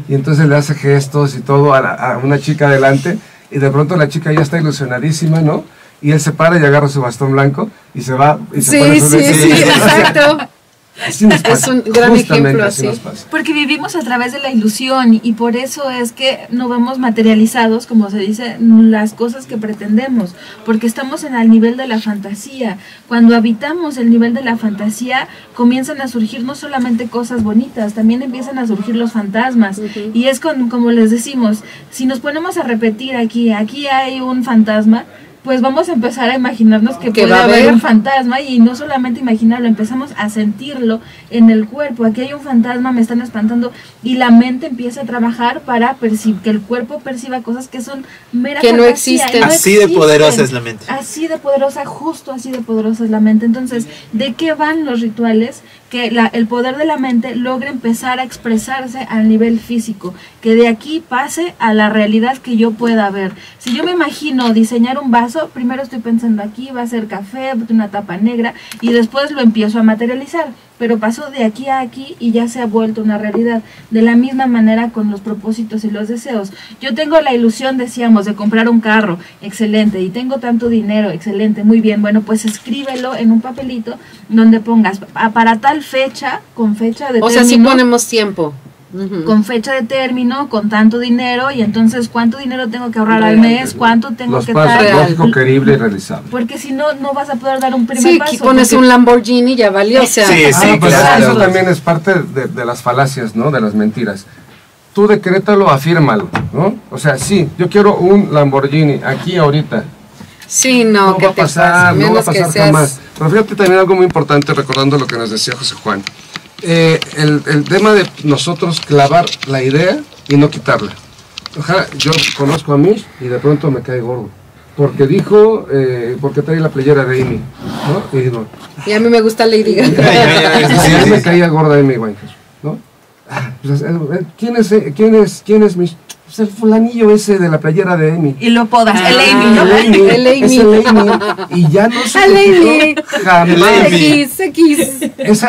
Y entonces le hace gestos y todo a una chica adelante, y de pronto la chica ya está ilusionadísima, ¿no? y él se para y agarra su bastón blanco y se va. Y se para sí, exacto. Así nos pasa. Es un gran ejemplo, así nos pasa. Porque vivimos a través de la ilusión y por eso es que no vemos materializados, como se dice, las cosas que pretendemos, porque estamos en el nivel de la fantasía. Cuando habitamos el nivel de la fantasía, comienzan a surgir no solamente cosas bonitas, también empiezan a surgir los fantasmas. Y es como les decimos, si nos ponemos a repetir aquí hay un fantasma, pues vamos a empezar a imaginarnos que puede haber un fantasma, y no solamente imaginarlo, empezamos a sentirlo en el cuerpo. Aquí hay un fantasma, me están espantando, y la mente empieza a trabajar para que el cuerpo perciba cosas que son mera fantasía, no existen. Así de poderosa es la mente. Así de poderosa, justo así de poderosa es la mente. Entonces, ¿de qué van los rituales? Que el poder de la mente logre empezar a expresarse al nivel físico, que de aquí pase a la realidad que yo pueda ver. Si yo me imagino diseñar un vaso, primero estoy pensando aquí, va a ser café, una tapa negra, y después lo empiezo a materializar, pero pasó de aquí a aquí y ya se ha vuelto una realidad. De la misma manera con los propósitos y los deseos. Yo tengo la ilusión, decíamos, de comprar un carro, excelente, y tengo tanto dinero, excelente, muy bien, bueno, pues escríbelo en un papelito donde pongas para tal fecha, con fecha de término. O sea, si ponemos tiempo. Con fecha de término, con tanto dinero, y entonces cuánto dinero tengo que ahorrar al mes, cuánto tengo que dar. Lógico, querible y realizable. Porque si no, no vas a poder dar un primer paso. Sí, pones un Lamborghini, ya valió. O sea, pues claro. Eso también es parte de las falacias, ¿no? De las mentiras. Tú decrétalo, afírmalo, ¿no? O sea, sí, yo quiero un Lamborghini aquí ahorita. Sí, no va a pasar, no va a pasar jamás. Pero fíjate también algo muy importante, recordando lo que nos decía José Juan. El tema de nosotros clavar la idea y no quitarla. Ojalá, yo conozco a Mich y de pronto me cae gordo porque dijo, porque trae la playera de Amy, ¿no? Y digo, y a mí me gusta Lady Gaga. A mí me caía gorda Amy Winehouse, ¿no? ¿Quién es Mich? Pues el fulanillo ese de la playera de Amy. Y lo podas, el Amy, ¿no? El Amy. Y ya no se le quitó jamás.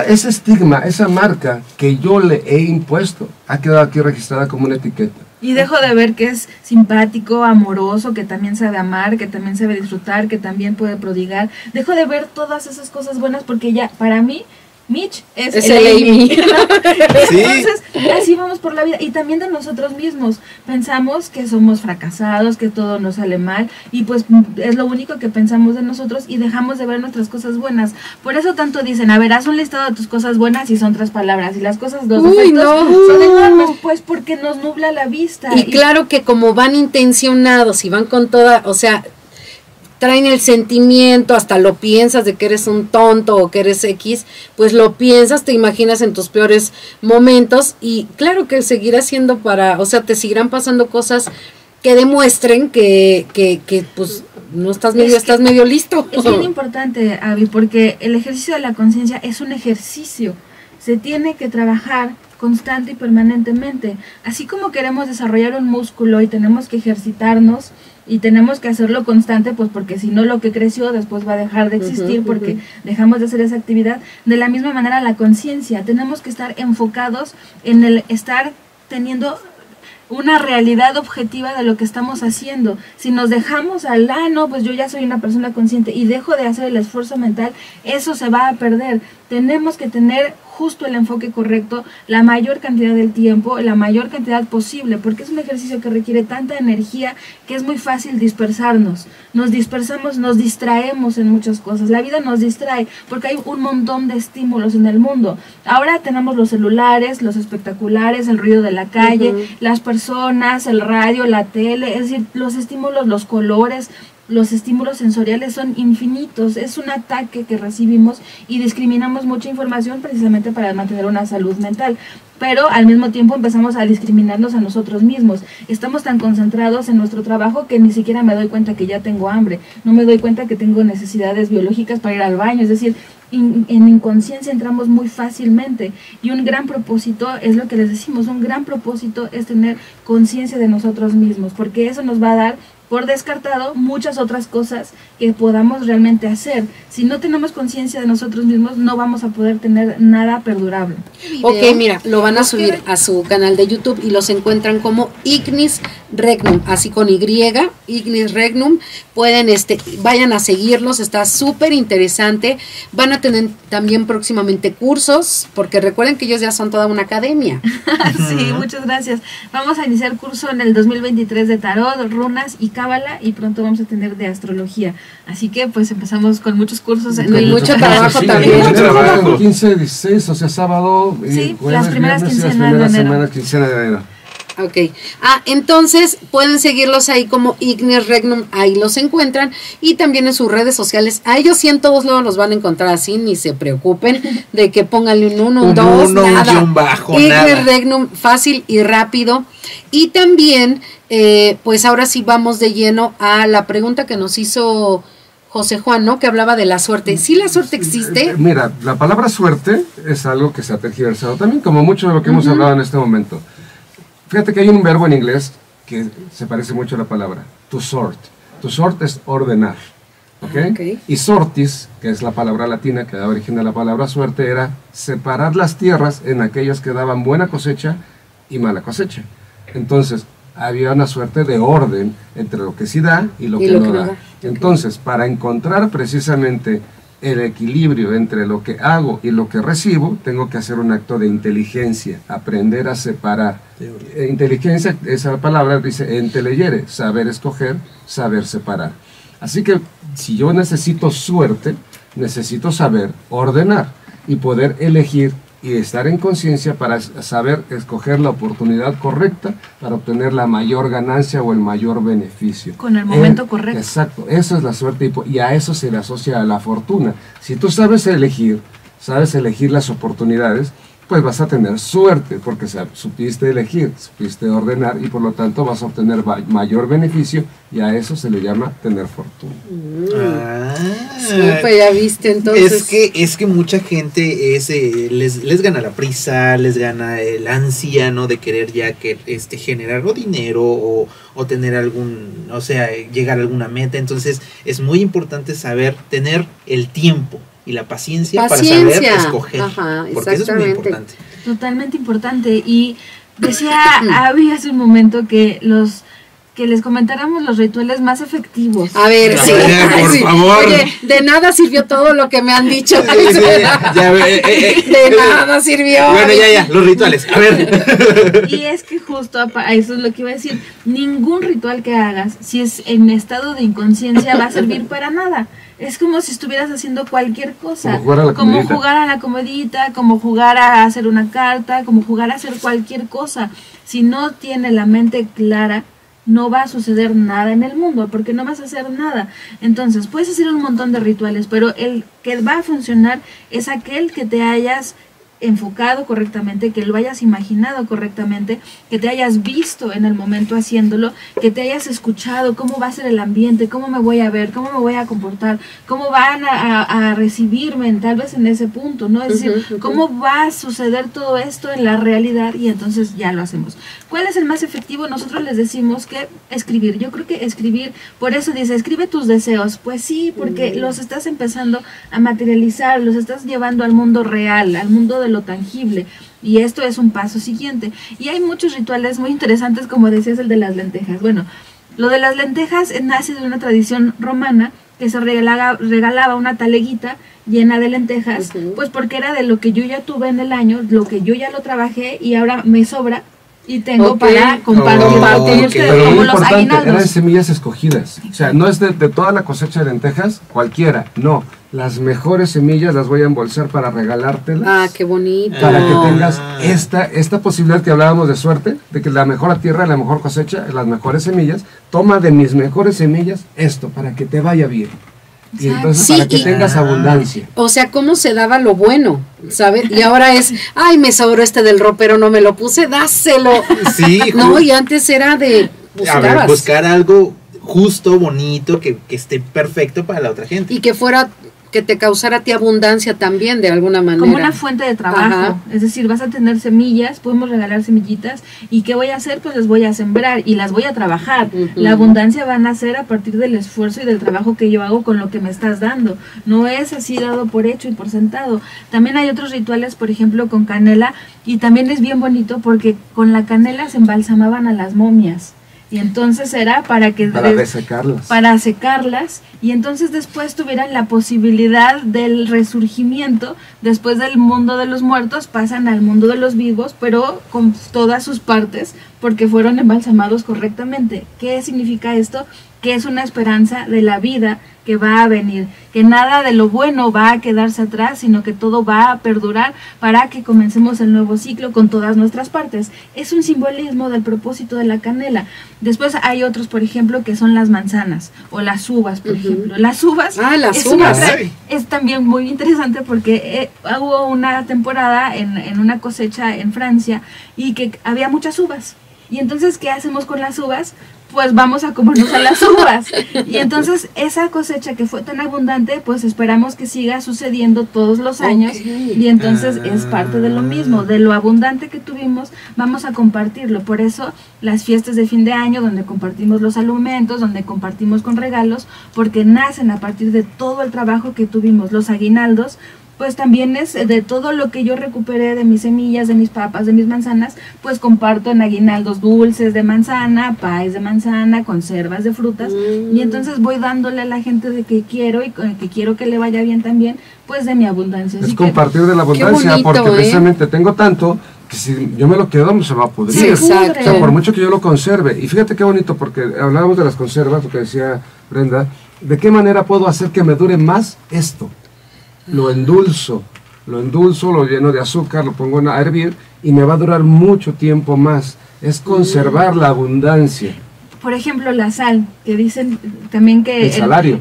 Ese estigma, esa marca que yo le he impuesto, ha quedado aquí registrada como una etiqueta. Y dejo de ver que es simpático, amoroso, que también sabe amar, que también sabe disfrutar, que también puede prodigar. Dejo de ver todas esas cosas buenas porque ya, para mí, Mich es el Amy. Entonces, así vamos por la vida. Y también de nosotros mismos. Pensamos que somos fracasados, que todo nos sale mal, y pues es lo único que pensamos de nosotros, y dejamos de ver nuestras cosas buenas. Por eso tanto dicen, a ver, haz un listado de tus cosas buenas y son 3 palabras, y las cosas dos defectos son enormes, pues porque nos nubla la vista. Y claro que como van intencionados y van con toda, o sea, traen el sentimiento, hasta lo piensas de que eres un tonto o que eres X, pues lo piensas, te imaginas en tus peores momentos, y claro que seguirás siendo o sea, te seguirán pasando cosas que demuestren que pues no estás medio listo. Es bien importante, Avi, porque el ejercicio de la conciencia es un ejercicio, se tiene que trabajar constante y permanentemente. Así como queremos desarrollar un músculo y tenemos que ejercitarnos, y tenemos que hacerlo constante, pues porque si no, lo que creció después va a dejar de existir, porque dejamos de hacer esa actividad. De la misma manera la conciencia, tenemos que estar enfocados en el estar teniendo una realidad objetiva de lo que estamos haciendo. Si nos dejamos al, no, pues yo ya soy una persona consciente y dejo de hacer el esfuerzo mental, eso se va a perder. Tenemos que tener justo el enfoque correcto, la mayor cantidad del tiempo, la mayor cantidad posible, porque es un ejercicio que requiere tanta energía que es muy fácil dispersarnos. Nos dispersamos, nos distraemos en muchas cosas. La vida nos distrae porque hay un montón de estímulos en el mundo. Ahora tenemos los celulares, los espectaculares, el ruido de la calle, las personas, el radio, la tele, es decir, los estímulos, los colores. Los estímulos sensoriales son infinitos, es un ataque que recibimos y discriminamos mucha información precisamente para mantener una salud mental. Pero al mismo tiempo empezamos a discriminarnos a nosotros mismos. Estamos tan concentrados en nuestro trabajo que ni siquiera me doy cuenta que ya tengo hambre, no me doy cuenta que tengo necesidades biológicas para ir al baño, es decir, en inconsciencia entramos muy fácilmente. Y un gran propósito, es lo que les decimos, un gran propósito es tener conciencia de nosotros mismos, porque eso nos va a dar por descartado muchas otras cosas que podamos realmente hacer. Si no tenemos conciencia de nosotros mismos, no vamos a poder tener nada perdurable. Ok, mira, lo van a subir a su canal de YouTube y los encuentran como Ignis Regnum, así con Y, Ignis Regnum. Pueden, vayan a seguirlos, está súper interesante. Van a tener también próximamente cursos, porque recuerden que ellos ya son toda una academia. Sí, muchas gracias. Vamos a iniciar curso en el 2023 de tarot, runas y cábala, y pronto vamos a tener de astrología. Así que pues empezamos con muchos cursos. Con mucho trabajo también. Mucho trabajo. 15, 16, o sea, sábado. Sí, las primeras quincenas de enero. Ok. Ah, entonces pueden seguirlos ahí como Ignis Regnum, ahí los encuentran, y también en sus redes sociales. A ellos sí en todos lados los van a encontrar así, ni se preocupen de que pónganle un 1, un 2, nada. Un bajo, Ignis nada. Regnum, fácil y rápido. Y también, pues ahora sí vamos de lleno a la pregunta que nos hizo José Juan, ¿no? Que hablaba de la suerte. ¿Sí la suerte existe? Mira, la palabra suerte es algo que se ha tergiversado también, como mucho de lo que hemos hablado en este momento. Fíjate que hay un verbo en inglés que se parece mucho a la palabra, to sort. To sort es ordenar, ¿okay? Okay. Y sortis, que es la palabra latina que da origen a la palabra suerte, era separar las tierras en aquellas que daban buena cosecha y mala cosecha. Entonces, había una suerte de orden entre lo que sí da y lo que no da. Entonces, para encontrar precisamente el equilibrio entre lo que hago y lo que recibo, tengo que hacer un acto de inteligencia, aprender a separar. Inteligencia, esa palabra dice enteleyere, saber escoger, saber separar. Así que si yo necesito suerte, necesito saber ordenar y poder elegir y estar en conciencia para saber escoger la oportunidad correcta para obtener la mayor ganancia o el mayor beneficio. Con el momento correcto. Exacto, eso es la suerte y a eso se le asocia la fortuna. Si tú sabes elegir las oportunidades, pues vas a tener suerte porque supiste elegir, supiste ordenar y por lo tanto vas a obtener mayor beneficio y a eso se le llama tener fortuna. Súper, ya viste entonces. Es que mucha gente les gana la prisa, les gana el ansia, ¿no? De querer ya que generar o dinero o tener algún, o sea, llegar a alguna meta. Entonces es muy importante saber tener el tiempo y la paciencia para saber escoger. Ajá, porque eso es muy importante. Totalmente importante. Y decía Avi hace un momento que les comentáramos los rituales más efectivos. A ver, sí. Por favor. Oye, de nada sirvió todo lo que me han dicho. Sí, ya, de nada sirvió. Bueno, ya, los rituales. A ver. Y es que justo eso es lo que iba a decir. Ningún ritual que hagas, si es en estado de inconsciencia, va a servir para nada. Es como si estuvieras haciendo cualquier cosa, como jugar a la comodita, como jugar a hacer una carta, como jugar a hacer cualquier cosa. Si no tiene la mente clara, no va a suceder nada en el mundo, porque no vas a hacer nada. Entonces, puedes hacer un montón de rituales, pero el que va a funcionar es aquel que te hayas enfocado correctamente, que lo hayas imaginado correctamente, que te hayas visto en el momento haciéndolo, que te hayas escuchado cómo va a ser el ambiente, cómo me voy a ver, cómo me voy a comportar, cómo van a recibirme tal vez en ese punto, ¿no? Es decir, cómo va a suceder todo esto en la realidad y entonces ya lo hacemos. ¿Cuál es el más efectivo? Nosotros les decimos que escribir. Yo creo que escribir, por eso dice, escribe tus deseos. Pues sí, porque los estás empezando a materializar, los estás llevando al mundo real, al mundo de lo tangible, y esto es un paso siguiente. Y hay muchos rituales muy interesantes, como decías, el de las lentejas. Bueno, lo de las lentejas nace de una tradición romana que se regalaba una taleguita llena de lentejas, pues porque era de lo que yo ya tuve en el año, lo que yo ya lo trabajé y ahora me sobra y tengo para compartir como los aguinaldos. Eran semillas escogidas, o sea, no es de toda la cosecha de lentejas cualquiera, no. Las mejores semillas las voy a embolsar para regalártelas. Ah, qué bonito. Para que tengas esta posibilidad que hablábamos de suerte, de que la mejor tierra, la mejor cosecha, las mejores semillas, toma de mis mejores semillas esto, para que te vaya bien. Y entonces para que tengas abundancia. O sea, cómo se daba lo bueno, ¿sabes? Y ahora es, ay, me sobró del ropero, no me lo puse, dáselo. Sí. No, y antes era de buscar algo justo, bonito, que esté perfecto para la otra gente. Y que fuera Que te causara a ti abundancia también de alguna manera. Como una fuente de trabajo. Ajá. Es decir, vas a tener semillas, podemos regalar semillitas. ¿Y qué voy a hacer? Pues las voy a sembrar y las voy a trabajar. La abundancia va a nacer a partir del esfuerzo y del trabajo que yo hago con lo que me estás dando. No es así dado por hecho y por sentado. También hay otros rituales, por ejemplo, con canela. Y también es bien bonito porque con la canela se embalsamaban a las momias. Y entonces era para que... Para resecarlas. Para secarlas. Y entonces después tuvieran la posibilidad del resurgimiento. Después del mundo de los muertos pasan al mundo de los vivos, pero con todas sus partes, porque fueron embalsamados correctamente. ¿Qué significa esto? Que es una esperanza de la vida que va a venir, que nada de lo bueno va a quedarse atrás, sino que todo va a perdurar para que comencemos el nuevo ciclo con todas nuestras partes. Es un simbolismo del propósito de la canela. Después hay otros, por ejemplo, que son las manzanas o las uvas, por ejemplo. Las uvas, es también muy interesante porque hubo una temporada en una cosecha en Francia y que había muchas uvas. Y entonces, ¿qué hacemos con las uvas? Pues vamos a comernos a las uvas. Y entonces esa cosecha que fue tan abundante, pues esperamos que siga sucediendo todos los años. Y entonces es parte de lo mismo, de lo abundante que tuvimos, vamos a compartirlo. Por eso las fiestas de fin de año, donde compartimos los alimentos, donde compartimos con regalos, porque nacen a partir de todo el trabajo que tuvimos. Los aguinaldos, pues también es de todo lo que yo recuperé de mis semillas, de mis papas, de mis manzanas, pues comparto en aguinaldos dulces de manzana, páis de manzana, conservas de frutas, y entonces voy dándole a la gente de que quiero y que quiero que le vaya bien también, pues de mi abundancia. Es compartir de la abundancia, bonito, porque precisamente tengo tanto que si yo me lo quedo se va a pudrir. Sí, exacto. O sea, por mucho que yo lo conserve. Y fíjate qué bonito, porque hablábamos de las conservas, lo que decía Brenda, ¿de qué manera puedo hacer que me dure más esto? Lo endulzo, lo lleno de azúcar, lo pongo a hervir y me va a durar mucho tiempo más. Es conservar la abundancia. Por ejemplo, la sal, que dicen también que...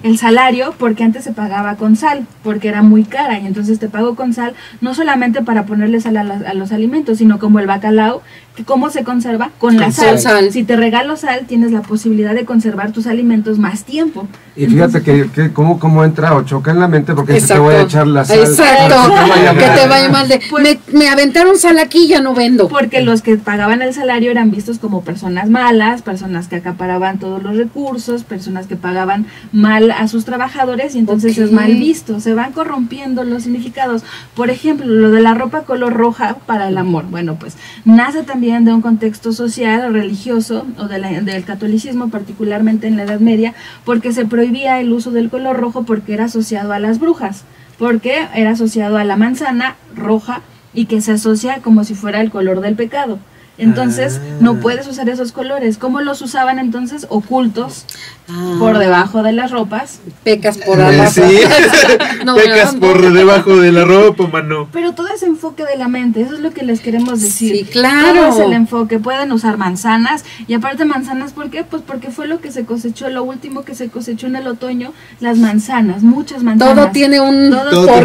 El salario, porque antes se pagaba con sal, porque era muy cara, y entonces te pago con sal, no solamente para ponerle sal a los alimentos, sino como el bacalao, que cómo se conserva con la sal. Si te regalo sal, tienes la posibilidad de conservar tus alimentos más tiempo. Y entonces, fíjate que cómo entra o choca en la mente, porque te voy a echar la sal. Exacto, que te vaya mal de... Pues, me aventaron sal aquí y ya no vendo. Porque los que pagaban el salario eran vistos como personas malas, personas que acaparaban todos los recursos, personas que pagaban mal a sus trabajadores, y entonces es mal visto, se van corrompiendo los significados. Por ejemplo, lo de la ropa color roja para el amor, bueno, pues nace también de un contexto social, religioso, o del catolicismo, particularmente en la Edad Media, porque se prohibía el uso del color rojo porque era asociado a las brujas, porque era asociado a la manzana roja y que se asocia como si fuera el color del pecado. Entonces, no puedes usar esos colores. ¿Cómo los usaban entonces? Ocultos, por debajo de las ropas. Pecas por la ropa. Sí. No, pecas por debajo de la ropa, mano. Pero todo es enfoque de la mente, eso es lo que les queremos decir. Sí, claro. Todo es el enfoque. Pueden usar manzanas, y aparte manzanas, ¿por qué? Pues porque fue lo que se cosechó, lo último que se cosechó en el otoño, las manzanas, muchas manzanas. Todo tiene un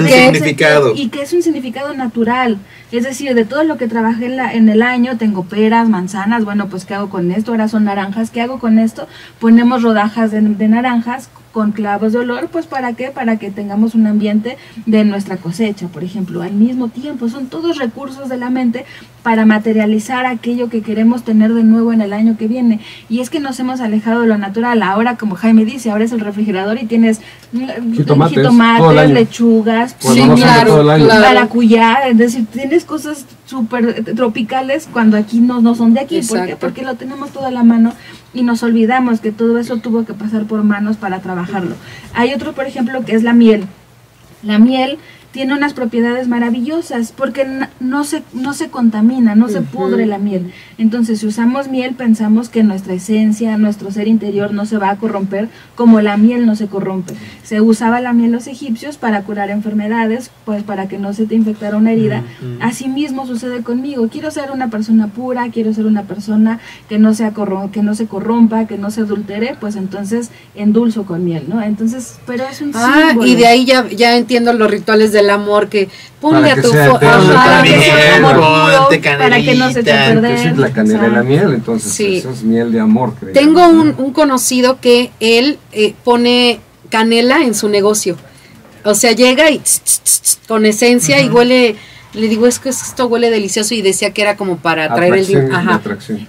significado. Y que es un significado natural. Es decir, de todo lo que trabajé en el año, tengo peras, manzanas, bueno, pues ¿qué hago con esto? Ahora son naranjas, ¿qué hago con esto? Ponemos rodajas de naranjas con clavos de olor, pues ¿para qué? Para que tengamos un ambiente de nuestra cosecha, por ejemplo, al mismo tiempo. Son todos recursos de la mente para materializar aquello que queremos tener de nuevo en el año que viene. Y es que nos hemos alejado de lo natural. Ahora, como Jaime dice, ahora es el refrigerador y tienes jitomates, lechugas, maracuyá, es decir, tienes cosas súper tropicales cuando aquí no son de aquí. ¿Por qué? Porque lo tenemos todo a la mano y nos olvidamos que todo eso tuvo que pasar por manos para trabajarlo. Hay otro, por ejemplo, que es la miel. La miel tiene unas propiedades maravillosas porque no se contamina, no se pudre la miel. Entonces, si usamos miel, pensamos que nuestra esencia, nuestro ser interior no se va a corromper, como la miel no se corrompe. Se usaba la miel los egipcios para curar enfermedades, pues para que no se te infectara una herida. Así mismo sucede conmigo. Quiero ser una persona pura, quiero ser una persona que no se corrompa, que no se adultere, pues entonces endulzo con miel, ¿no? Entonces, pero es un símbolo. Y de ahí ya entiendo los rituales del amor, que ponle a tu para que no se te perder la canela y la miel. Entonces eso es miel de amor. Tengo un conocido que él pone canela en su negocio, O sea, llega y con esencia y huele. Le digo, es que esto huele delicioso, y decía que era como para atraer el... Ajá.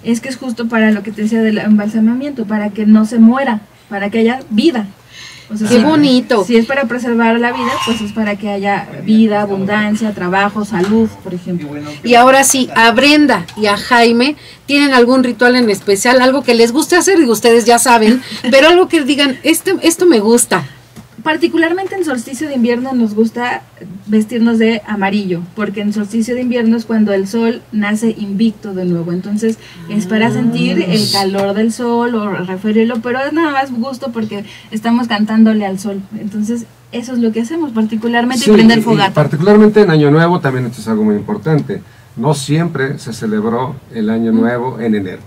Es que es justo para lo que te decía del embalsamamiento, para que no se muera, para que haya vida. O sea, qué si, bonito. Si es para preservar la vida, pues es para que haya vida, abundancia, trabajo, salud, por ejemplo. Y ahora sí, a Brenda y a Jaime, ¿tienen algún ritual en especial? Algo que les guste hacer, y ustedes ya saben, pero algo que digan, esto me gusta. Particularmente en solsticio de invierno nos gusta vestirnos de amarillo, porque en solsticio de invierno es cuando el sol nace invicto de nuevo, entonces es para sentir el calor del sol o referirlo, pero es nada más gusto porque estamos cantándole al sol, entonces eso es lo que hacemos particularmente, sí, y prender fogata. Particularmente en Año Nuevo también esto es algo muy importante, no siempre se celebró el Año Nuevo en enero,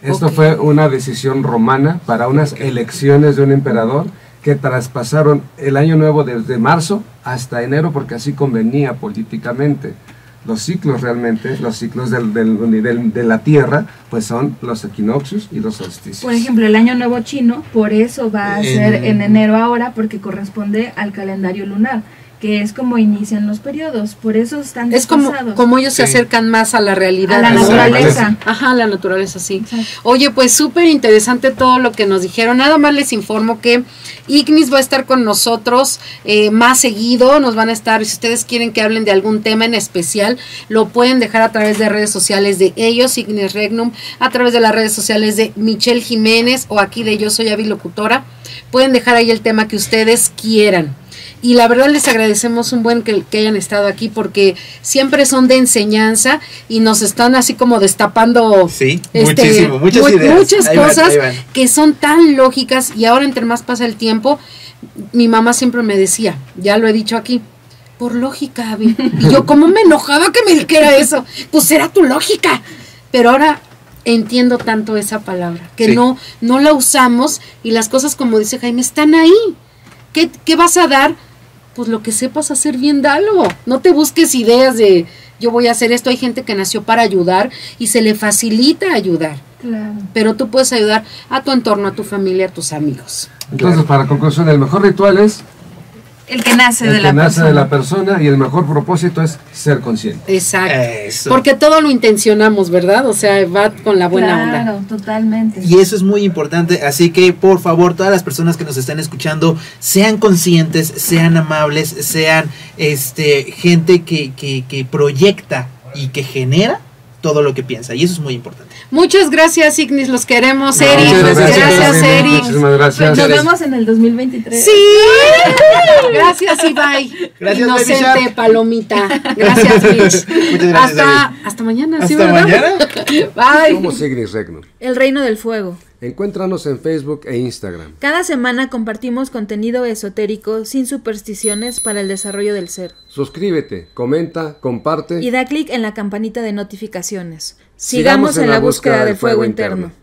esto fue una decisión romana para unas elecciones de un emperador, que traspasaron el Año Nuevo desde marzo hasta enero porque así convenía políticamente. Los ciclos realmente, los ciclos de la Tierra, pues son los equinoccios y los solsticios. Por ejemplo, el Año Nuevo chino, por eso va a ser en enero ahora, porque corresponde al calendario lunar, que es como inician los periodos, por eso están desfasados. Es como ellos se acercan más a la realidad. A la naturaleza. Ajá, a la naturaleza, sí. Exacto. Oye, pues súper interesante todo lo que nos dijeron. Nada más les informo que Ignis va a estar con nosotros más seguido, nos van a estar, si ustedes quieren que hablen de algún tema en especial, lo pueden dejar a través de redes sociales de ellos, Ignis Regnum, a través de las redes sociales de Michelle Jiménez, o aquí de Yo Soy Avi Locutora, pueden dejar ahí el tema que ustedes quieran. Y la verdad les agradecemos un buen que hayan estado aquí, porque siempre son de enseñanza y nos están así como destapando muchas cosas que son tan lógicas, y ahora entre más pasa el tiempo, mi mamá siempre me decía, ya lo he dicho aquí, por lógica, Avi. Y yo como me enojaba que me dijera eso, pues era tu lógica, pero ahora entiendo tanto esa palabra, que no la usamos, y las cosas, como dice Jaime, están ahí. ¿Qué vas a dar? Pues lo que sepas hacer bien, dalo. No te busques ideas de yo voy a hacer esto. Hay gente que nació para ayudar y se le facilita ayudar. Claro. Pero tú puedes ayudar a tu entorno, a tu familia, a tus amigos. Entonces, para conclusión, el mejor ritual es el que nace de la persona, y el mejor propósito es ser consciente. Exacto. Eso. Porque todo lo intencionamos, ¿verdad? O sea, va con la buena onda. Claro, totalmente. Y eso es muy importante, así que por favor, todas las personas que nos están escuchando, sean conscientes, sean amables, sean gente que proyecta y que genera todo lo que piensa, y eso es muy importante. Muchas gracias, Ignis, los queremos, Eric. Muchas gracias, Eric. Muchísimas gracias. Nos vemos en el 2023. Sí. Gracias, Ibai. Gracias, Inocente Palomita. Gracias, Mich. Muchas gracias. Hasta mañana. Hasta mañana. Bye. Somos Ignis Regnum, el Reino del Fuego. Encuéntranos en Facebook e Instagram. Cada semana compartimos contenido esotérico sin supersticiones para el desarrollo del ser. Suscríbete, comenta, comparte y da clic en la campanita de notificaciones. Sigamos en la búsqueda del fuego interno.